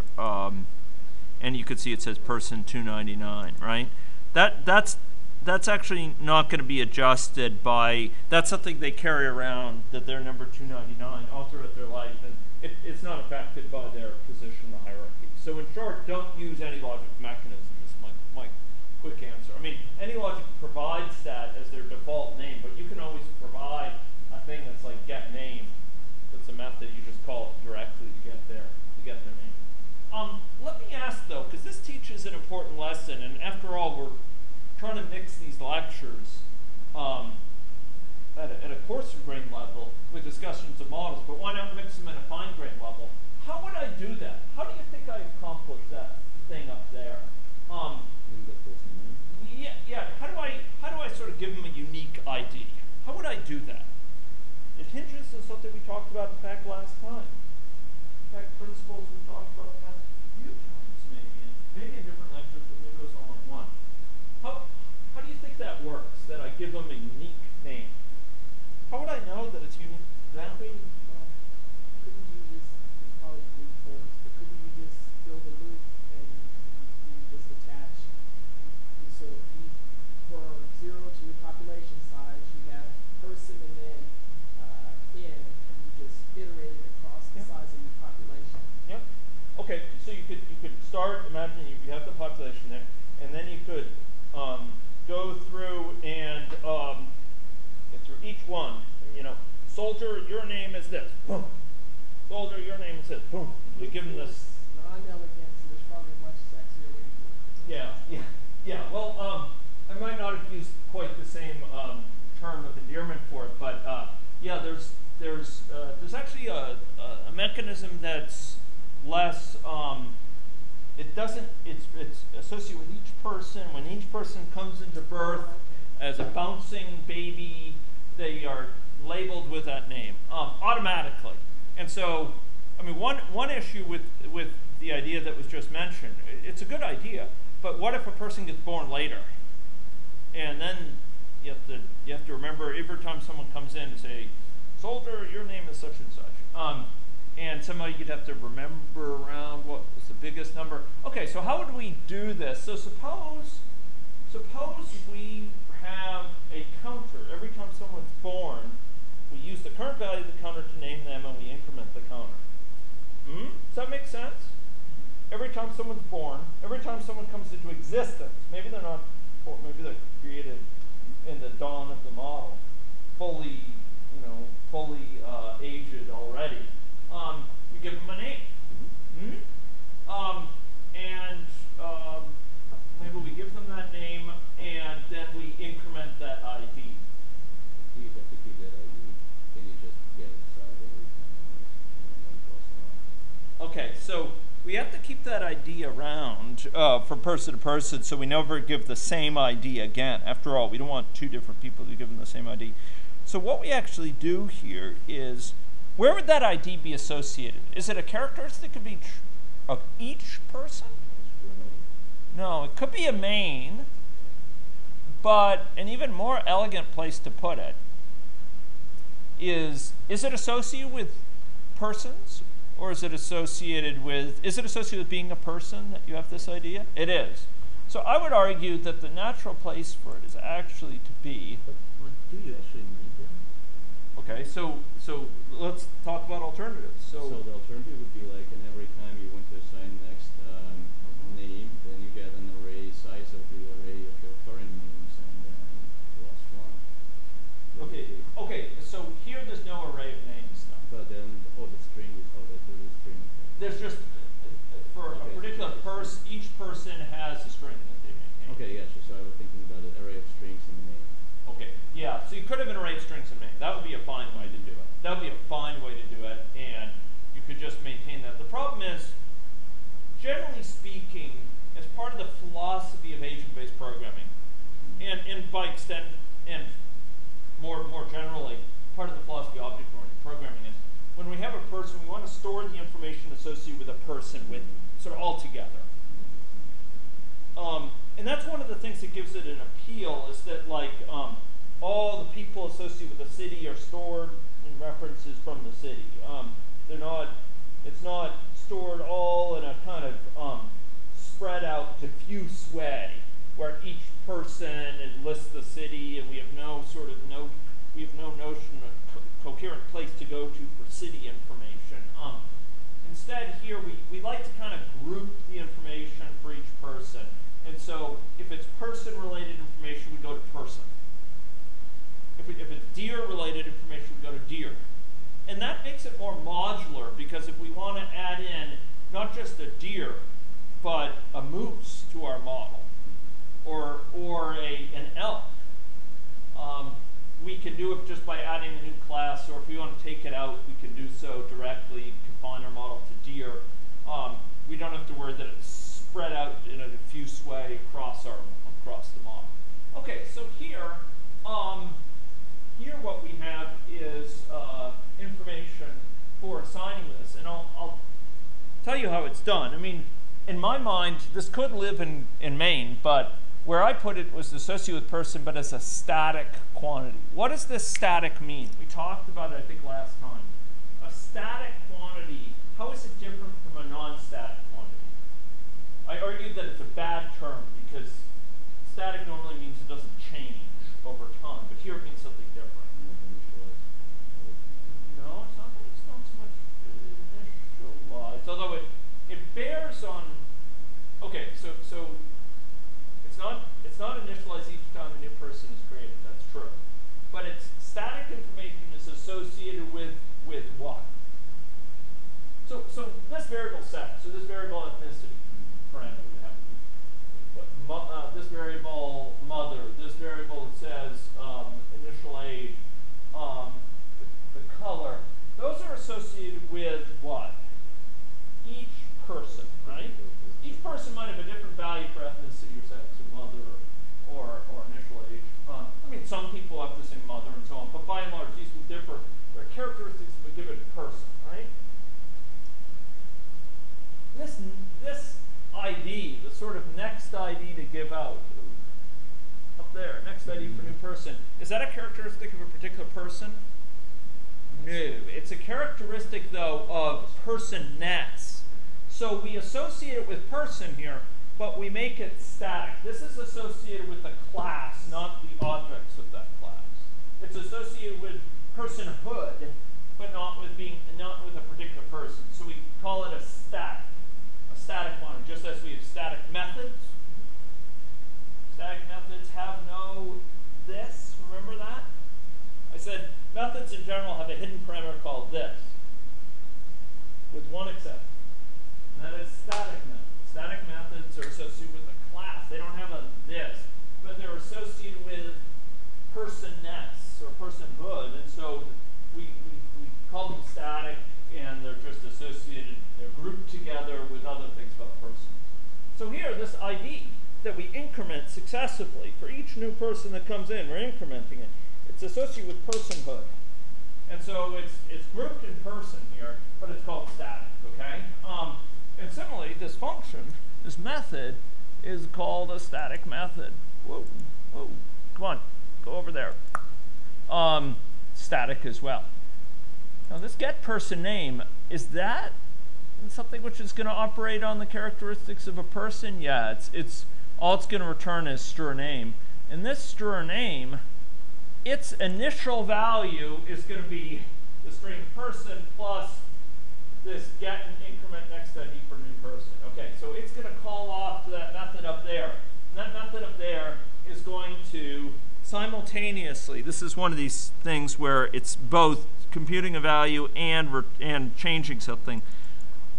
and you could see it says person 299, right? That's actually not going to be adjusted by, that's something they carry around, that they're number 299 all throughout their life, and it's not affected by their position in the hierarchy. So in short, don't use AnyLogic mechanism is my quick answer. I mean, AnyLogic provides that as their default name, but you can always provide a thing that's like get name. That's a method, you just call it directly to get their name. Let me ask though, because this teaches an important lesson, and after all, we're trying to mix these lectures at a coarser grain level with discussions of models, but why not mix them at a fine grain level? How would I do that? How do you think I accomplish that thing up there? Yeah. How do I sort of give them a unique ID? How would I do that? It hinges on something we talked about, in fact, last time. In fact, principles we talked about the past few times, maybe in different lectures, but maybe it was all in one. How do you think that works? That I give them a unique name? How would I know that it's unique? That way. Start imagining you have the population there, and then you could go through and through each one. You know, soldier, your name is this. Boom. Soldier, your name is this. Boom. You give them this. Non-elegant, so there's probably much sexier way to do it. Yeah. Well, I might not have used quite the same term of endearment for it, but yeah, there's actually a mechanism that's less. It doesn't. It's associated with each person. When each person comes into birth as a bouncing baby, they are labeled with that name automatically. And so, I mean, one issue with the idea that was just mentioned. It's a good idea, but what if a person gets born later? And then you have to remember every time someone comes in to say, "Soldier, your name is such and such." And somehow you'd have to remember around what was the biggest number. Okay, so how would we do this? So suppose we have a counter. Every time someone's born, we use the current value of the counter to name them, and we increment the counter. Does that make sense? Every time someone's born, every time someone comes into existence, maybe they're not, or maybe they're created in the dawn of the model, fully, fully aged already. We give them a name, maybe we give them that name, and then we increment that ID. Do you get to keep that ID? Can you just get it started every time? Okay, so we have to keep that ID around for person to person, so we never give the same ID again. After all, we don't want two different people to give them the same ID. So what we actually do here is, where would that ID be associated? Is it a character that could be of each person? No, it could be a main, but an even more elegant place to put it is it associated with persons, or is it associated with being a person that you have this idea? It is. So I would argue that the natural place for it is actually to be. But what do you actually need then? Okay, so let's talk about alternatives. So the alternative would be like in every time you want to assign next name, then you get an array size of the array of your current names and then plus one. Okay. So here there's no array of names though. But then the string. There's just for a particular person, each person has a string that they maintain. Okay, yes. Yeah, so I was thinking about an array of strings and a name. Okay, yeah. So you could have an array of strings and name. That would be a fine way to do it. That would be a fine way to do it, and you could just maintain that. The problem is, generally speaking, as part of the philosophy of agent-based programming, and by extent, and more generally, part of the philosophy of object-oriented programming is when we have a person, we want to store the information associated with a person with sort of all together. And that's one of the things that gives it an appeal is that all the people associated with the city are stored in references from the city. It's not stored all in a kind of spread out, diffuse way where each person lists the city and we have no notion of coherent place to go to for city information. Instead here we like to kind of group the information for each person. And so if it's person related information, we go to person. If it's deer related information, we go to deer. And that makes it more modular because if we want to add in not just a deer, but a moose to our model or an elk, we can do it just by adding a new class, or if we want to take it out, we can do so directly, confine our model to deer. We don't have to worry that it's spread out in a diffuse way across the model. Okay, so here, here what we have is information for assigning this, and I'll tell you how it's done. I mean, in my mind, this could live in Maine, but where I put it was associated with person, but as a static quantity. What does this static mean? We talked about it, I think, last time. A static quantity, how is it different from a non-static quantity? I argued that it's a bad term because static normally means it doesn't change over time, but here it means something different. No, it's not so much initialized, although it bears on, okay, so It's not initialized each time a new person is created, that's true. But it's static information is associated with what? So this variable sex, so this variable ethnicity parameter we have. This variable mother, this variable that says initial age, the color, those are associated with what? Each person, right? Each person might have a different value for ethnicity or sex or mother or initial age. I mean, some people have the same mother and so on, but by and large, these will differ. They're characteristics of a given person, right? This ID, the sort of next ID to give out, up there, next ID for new person, is that a characteristic of a particular person? No. It's a characteristic, though, of person-ness. So we associate it with person here, but we make it static. This is associated with the class, not the objects of that class. It's associated with personhood, but not with a particular person. So we call it a static quantity, just as we have static methods. Static methods have no this. Remember that? I said methods in general have a hidden parameter called this, with one exception. That is static methods. Static methods are associated with a class. They don't have a this, but they're associated with person-ness or personhood, and so we call them static, and they're just associated, they're grouped together with other things about person. So here, this ID that we increment successively, for each new person that comes in, we're incrementing it. It's associated with personhood. And so it's grouped in person here, but it's called static, okay? And similarly, this function, this method, is called a static method. Whoa, whoa, come on, go over there. Static as well. Now this get person name, is that something which is going to operate on the characteristics of a person? Yeah, it's all it's going to return is str name. And this str name, its initial value is going to be the string person plus this get and increment next ID for new person. Okay, so it's going to call off to that method up there. And that method up there is going to simultaneously, this is one of these things where it's both computing a value and changing something.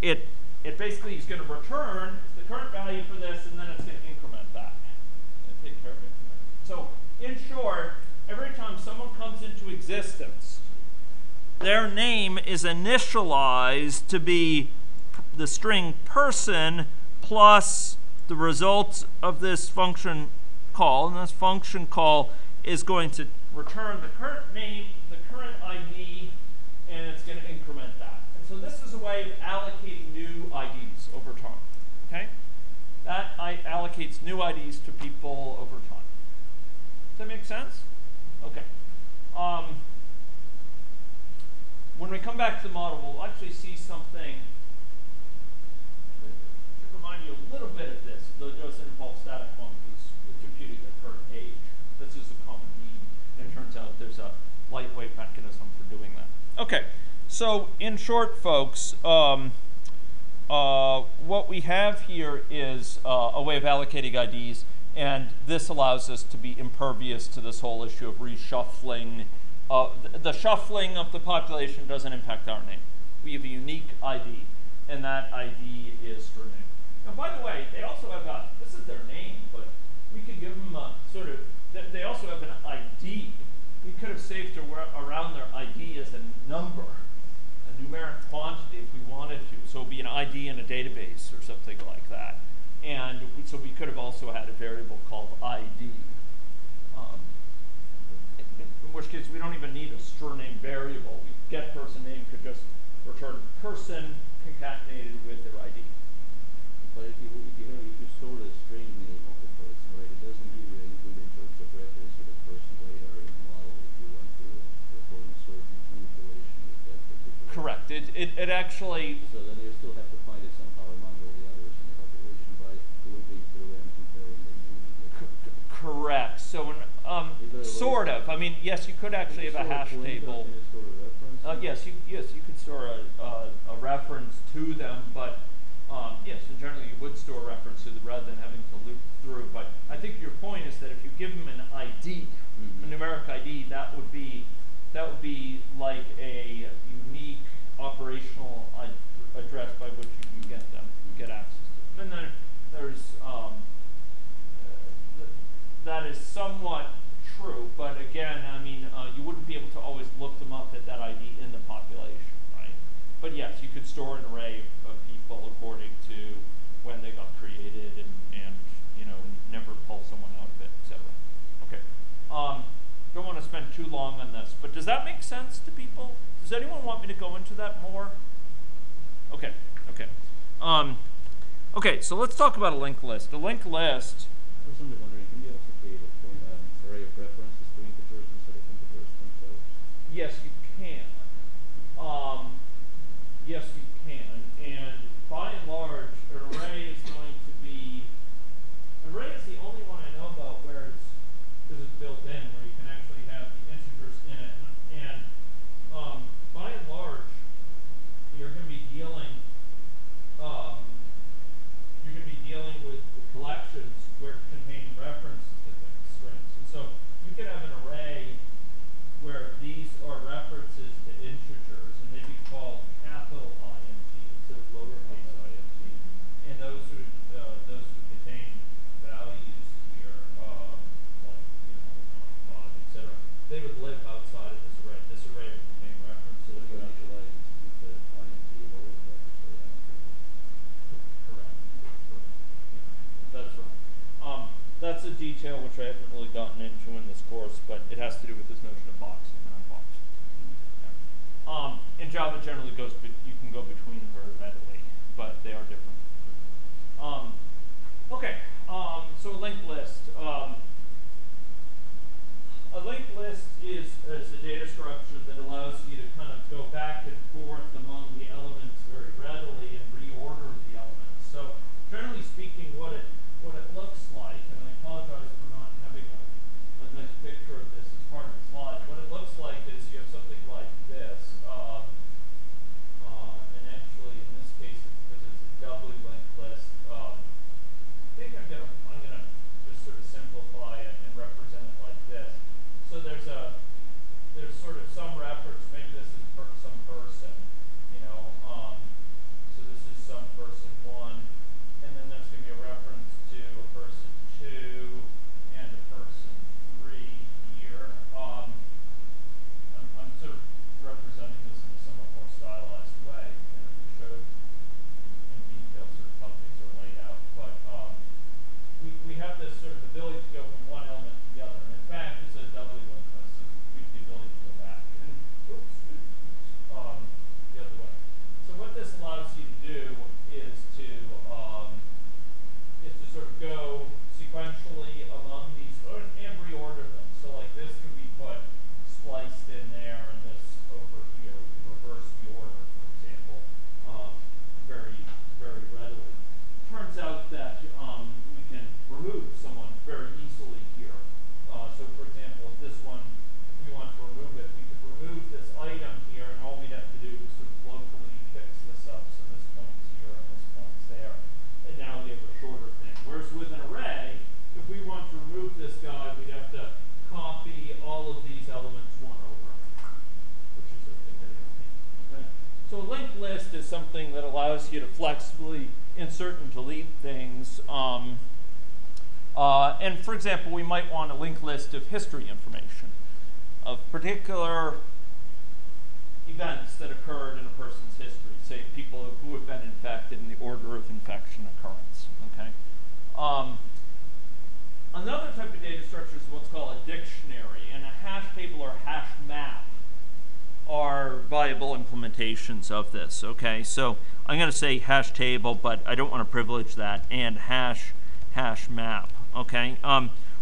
It basically is going to return the current value for this, and then it's going to increment that. Take care of it. So, in short, every time someone comes into existence, their name is initialized to be the string person plus the results of this function call, and this function call is going to return the current name, the current ID, and it's going to increment that. And so this is a way of allocating new IDs over time. Okay, that allocates new IDs to people over time. Does that make sense? Okay. When we come back to the model, we'll actually see something to remind you a little bit of this, though it doesn't involve static functions with computing their current age. This is a common need, and it turns out there's a lightweight mechanism for doing that. Okay, so in short, folks, what we have here is a way of allocating IDs, and this allows us to be impervious to this whole issue of reshuffling. The shuffling of the population doesn't impact our name. We have a unique ID, and that ID is str name. Now, by the way, they also have a, this is their name, but we could give them a sort of, they also have an ID. We could have saved around their ID as a number, a numeric quantity if we wanted to. So it would be an ID in a database or something like that. And so we could have also had a variable called ID. In which case, we don't even need a str name variable. We get person name could just return person concatenated with their ID. But if you store the string name of the person, right, it doesn't give you anything in terms of reference to the person later in the model if you want to perform a certain manipulation with that particular. Correct. It actually. So then you still have to find it somehow among all the others in the population by looking through and comparing the names. Correct. So when. Sort of. I mean, yes, you could actually have a hash table. Yes, you could store a reference to them, but yes, in general, you would store a reference to them rather than having to loop through. But I think your point is that if you give them an ID, a numeric ID, that would be like a unique operational address by which you can get them, get access to them. And then there's that is somewhat. But again, I mean, you wouldn't be able to always look them up at that ID in the population, right? But yes, you could store an array of people according to when they got created and you know, never pull someone out of it, etc. Okay. Don't want to spend too long on this, but does that make sense to people? Does anyone want me to go into that more? Okay. Okay. Okay. So let's talk about a linked list. A linked list. Yes, you can. Yes, you can. And by and large, an array is going to be. An array is the only one I know about where it's, because it's built in, where you can actually have the integers in it. And by and large, you're going to be dealing. You're going to be dealing with collections where it contain references to things, right? And so you can have an array where these are references to integers, and they'd be called capital INT instead of lowercase INT, and those would contain values here, like mod, etc. They would live outside of this array. This array would contain references. So you initialize the INT lowercase INT. Correct. Yeah. That's right. That's a detail which I haven't really gotten into in this course, but it has to do with this notion of box and unbox. And Java generally goes, you can go between very readily. but they are different. So a linked list. A linked list is a data structure that allows you to kind of go back and forth among the elements very readily and reorder the elements. So generally speaking, what it looks like, and I apologize for not having a nice picture of this as part of the slide. What it looks like is you have something like this. And actually, in this case, because it's a doubly linked list, I think I'm gonna just sort of simplify it and represent it like this. So there's sort of some reference. Maybe this is some person, you know. So this is some person one, and then there's gonna be a reference to a person two and a person three here. I'm sort of representing this in a somewhat more stylized way. And if we showed in detail sort of how things are laid out, but we have this sort of ability to go from one element to the other, and in fact, it's a doubly linked list, so we have the ability to go back and the other way. So what this allows you to do is to sort of go sequentially among these and reorder them. So like this can be put spliced in there, and this over here. We can reverse the order, for example, very, very readily. Turns out that we can remove someone very easily here. So, for example, if this one, if we want to remove it, we could remove this item here, and all we'd have to do is sort of locally fix this up. So this point's here and this point's there, and now we have a shorter thing. Whereas with an array, if we want to remove this guy, we'd have to copy all of these elements one over, which is a bit different. Okay? So a linked list is something that allows you to flexibly insert and delete things. And for example, we might want a linked list of history information, of particular events that occurred in a person's history, say people who have been infected in the order of infection occurrence. Okay. Another type of data structure is what's called a dictionary, and a hash table or hash map are viable implementations of this. Okay, so I'm going to say hash table, but I don't want to privilege that, and hash map. Okay,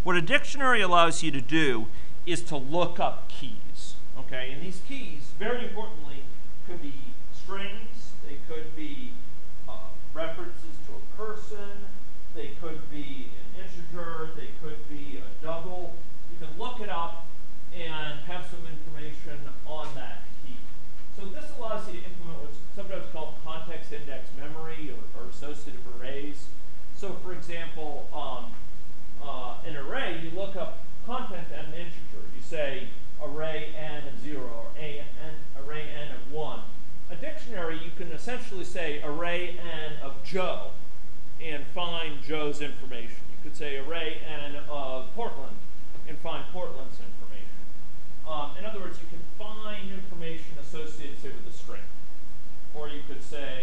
what a dictionary allows you to do is to look up keys. Okay, and these keys, very importantly, could be strings, they could be references to a person, they could be an integer, they could be a double. You can look it up and have some information on that key. So this allows you to implement what's sometimes called context index memory or associative arrays. So for example, an array, you look up content and an integer. You say array n of 0 or array n of 1. A dictionary, you can essentially say array n of Joe and find Joe's information. You could say array n of Portland and find Portland's information. In other words, you can find information associated, say, with a string. Or you could say,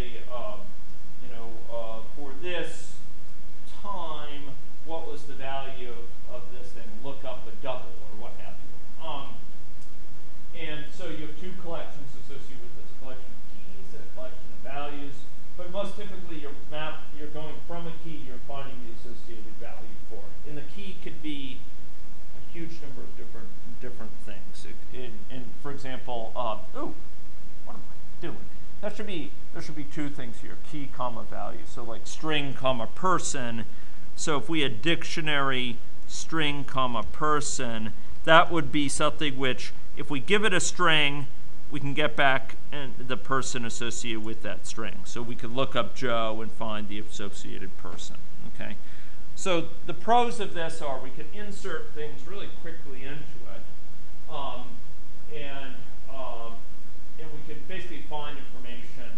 for this time, what was the value of this thing? Look up a double or what have you. And so you have two collections associated with this, a collection of keys and a collection of values. But most typically, your map, you're going from a key, you're finding the associated value for it. And the key could be a huge number of different things. And for example, what am I doing? There should be two things here: key, comma, value. So like string, comma, person. So if we had dictionary string, comma, person, that would be something which, if we give it a string, we can get back the person associated with that string. So we could look up Joe and find the associated person. Okay. So the pros of this are we can insert things really quickly into it. And we can basically find information,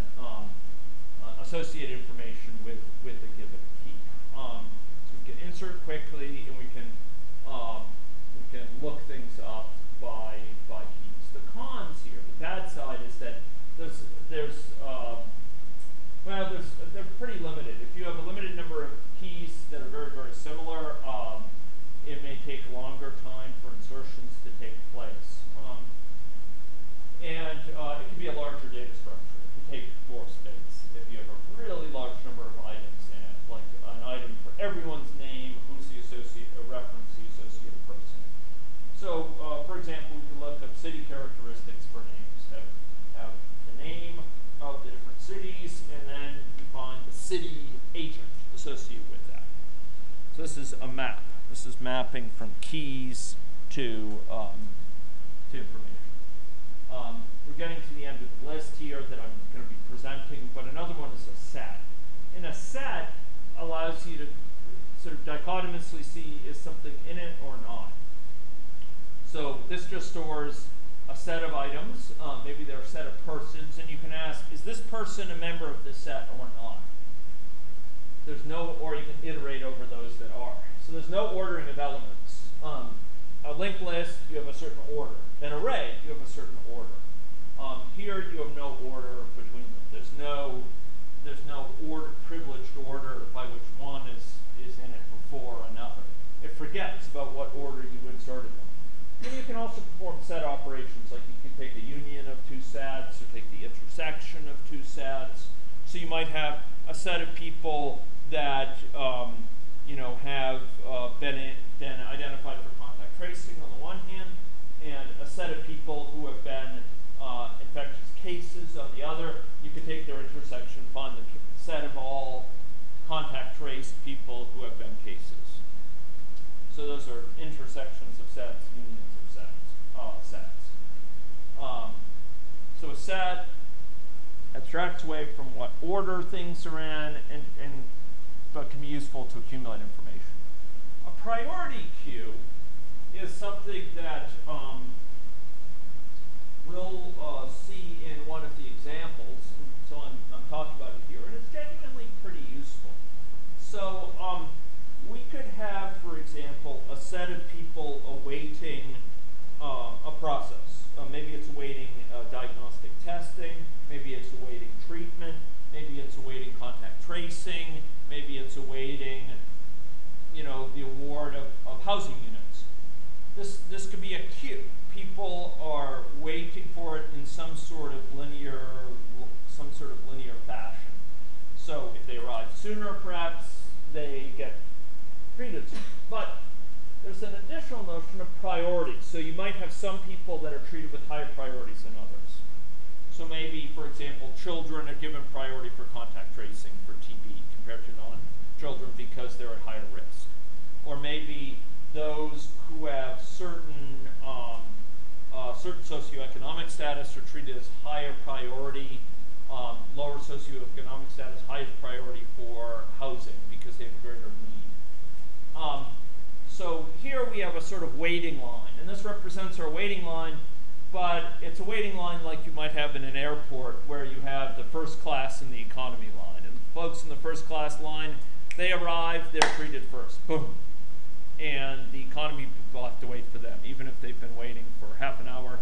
associated information with a given key. So we can insert quickly, and we can look things up by keys. The cons here, the bad side is that they're pretty limited. If you have a limited number of keys that are very, very similar, it may take longer time for insertions to take place. And it can be a larger data structure. It can take more space if you have a really this is a map. This is mapping from keys to information. We're getting to the end of the list here that I'm going to be presenting, but another one is a set. And a set allows you to sort of dichotomously see is something in it or not. So this just stores a set of items, maybe they're a set of persons, and you can ask, is this person a member of this set or not? There's no, or you can iterate over those that are. So there's no ordering of elements. A linked list, you have a certain order. An array, you have a certain order. Here, you have no order between them. There's no order, privileged order by which one is in it before another. It forgets about what order you inserted them. And you can also perform set operations, like you can take the union of two sets or take the intersection of two sets. So you might have a set of people that have been identified for contact tracing on the one hand, and a set of people who have been infectious cases on the other. You can take their intersection, find the set of all contact traced people who have been cases. So those are intersections of sets, unions of sets. So a set abstracts away from what order things are in, but can be useful to accumulate information. A priority queue is something that we'll see in one of the examples, so I'm talking about it here, and it's genuinely pretty useful. So we could have, for example, a set of people awaiting a process. Maybe it's awaiting diagnostic testing, maybe it's awaiting treatment, maybe it's awaiting contact tracing, maybe it's awaiting, the award of housing units. This could be a queue. People are waiting for it in some sort of linear fashion. So if they arrive sooner, perhaps they get treated sooner. But there's an additional notion of priority. So you might have some people that are treated with higher priorities than others. So maybe, for example, children are given priority for contact tracing for TB compared to non-children because they're at higher risk. Or maybe those who have certain socioeconomic status are treated as higher priority, lower socioeconomic status, highest priority for housing because they have a greater need. So here we have a sort of waiting line, and this represents our waiting line, but it's a waiting line like you might have in an airport where you have the first class and the economy line. And the folks in the first class line, they arrive, they're treated first, boom. And the economy people have to wait for them, even if they've been waiting for half an hour.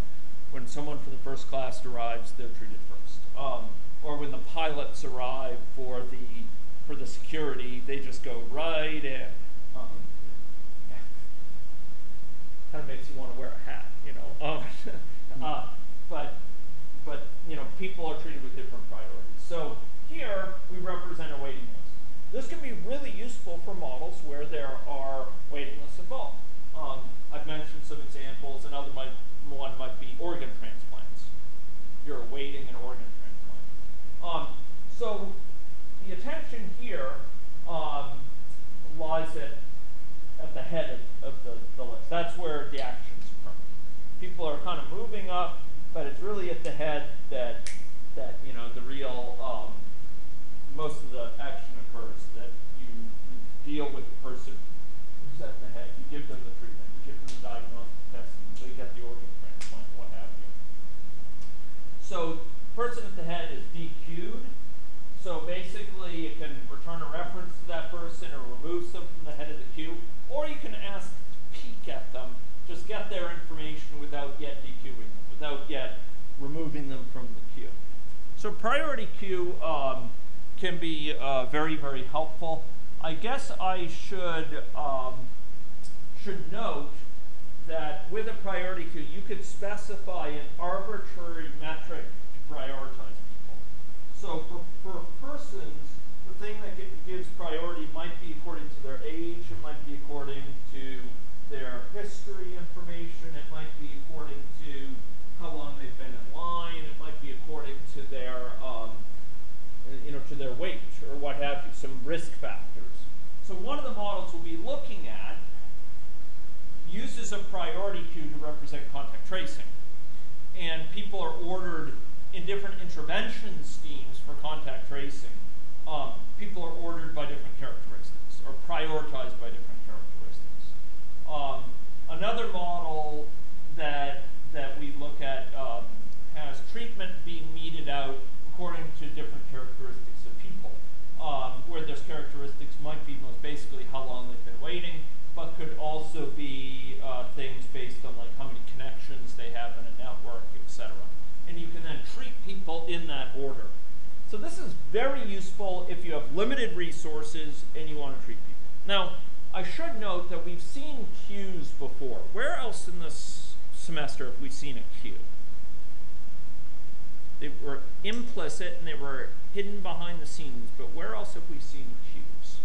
When someone from the first class arrives, they're treated first. Or when the pilots arrive for the security, they just go right in. Kind of makes you want to wear a hat, But people are treated with different priorities. So here we represent a waiting list. This can be really useful for models where there are waiting lists involved. I've mentioned some examples. Another one might be organ transplants. You're awaiting an organ transplant. So the attention here lies at the head of the list. That's where the actions occur. People are kind of moving up, but it's really at the head that the real most of the action occurs, that you deal with the person who's at the head. You give them the treatment, you give them the diagnostic testing, they get the organ transplant, what have you. So the person at the head is dequeued. So basically you can return a reference to that person or remove them from the head of the queue, or you can ask to peek at them, just get their information without yet dequeuing them, without yet removing them from the queue. So priority queue can be very, very helpful. I guess I should note that with a priority queue, you could specify an arbitrary metric to prioritize people. So for persons, the thing that gives priority might be according to their age, it might be according to their history information, it might be according to how long they've been in line, it might be according to their to their weight or what have you, some risk factors. So one of the models we'll be looking at uses a priority queue to represent contact tracing. And people are ordered in different intervention schemes for contact tracing. People are ordered by different characteristics or prioritized by different characteristics. Another model that we look at has treatment being meted out according to different characteristics of people, where those characteristics might be most basically how long they've been waiting, but could also be things based on like how many connections they have in a network, etc. And you can then treat people in that order. So this is very useful if you have limited resources and you want to treat people. Now, I should note that we've seen queues before. Where else in this semester have we seen a queue? They were implicit and they were hidden behind the scenes, but where else have we seen queues?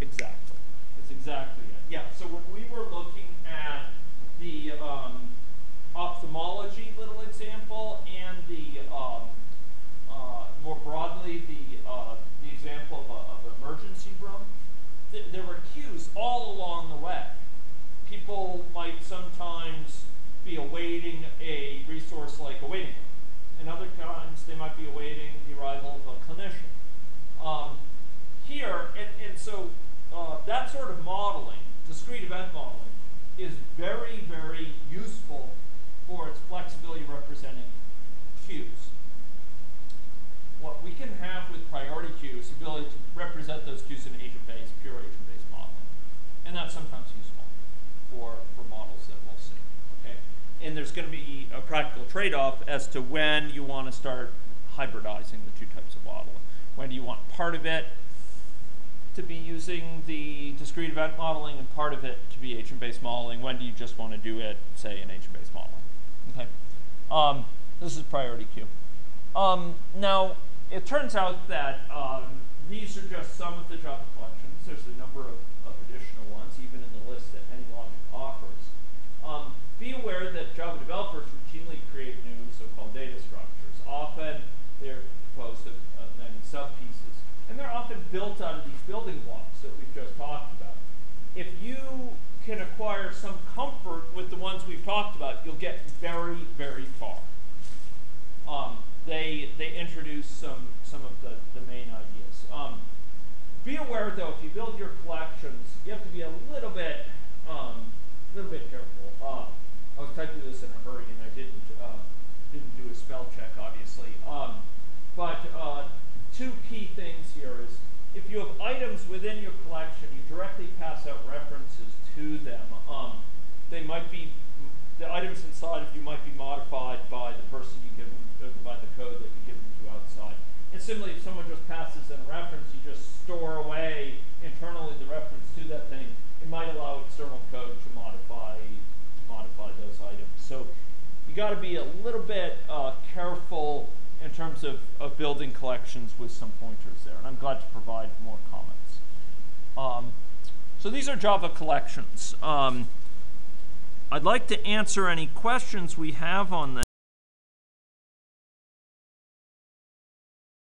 Exactly. That's exactly it. Yeah, so when we were looking at the ophthalmology little example and the more broadly the example of an emergency room, there were queues all along the way. People might sometimes be awaiting a resource like a waiting room, and other times they might be awaiting the arrival of a clinician. Here, and so that sort of modeling, discrete event modeling, is very, very useful for its flexibility representing queues. What we can have with priority queues is the ability to represent those queues in agent-based, pure agent-based modeling. And that's sometimes useful for models that we'll see. Okay? And there's going to be a practical trade-off as to when you want to start hybridizing the two types of modeling. When do you want part of it to be using the discrete event modeling and part of it to be agent-based modeling? When do you just want to do it, say, in agent-based modeling? Okay. This is priority queue. Now, it turns out that these are just some of the Java collections. There's a number of additional ones, even in the list that AnyLogic offers. Be aware that Java developers routinely create new so-called data structures. Often, they're composed of many sub-pieces. And they're often built out of these building blocks that we've just talked about. If you can acquire some comfort with the ones we've talked about, you'll get very, very far. They introduce some of the main ideas. Be aware though, if you build your collections, you have to be a little bit careful. I was typing this in a hurry and I didn't do a spell check, obviously. But two key things here is if you have items within your collection, you directly pass out references to them. They might be the items inside of you might be modified by the person you give them, by the code that you give them to outside. And similarly, if someone just passes in a reference, you just store away internally the reference to that thing. It might allow external code to modify those items. So you got to be a little bit careful in terms of building collections with some pointers there. And I'm glad to provide more comments. So these are Java collections. I'd like to answer any questions we have on this.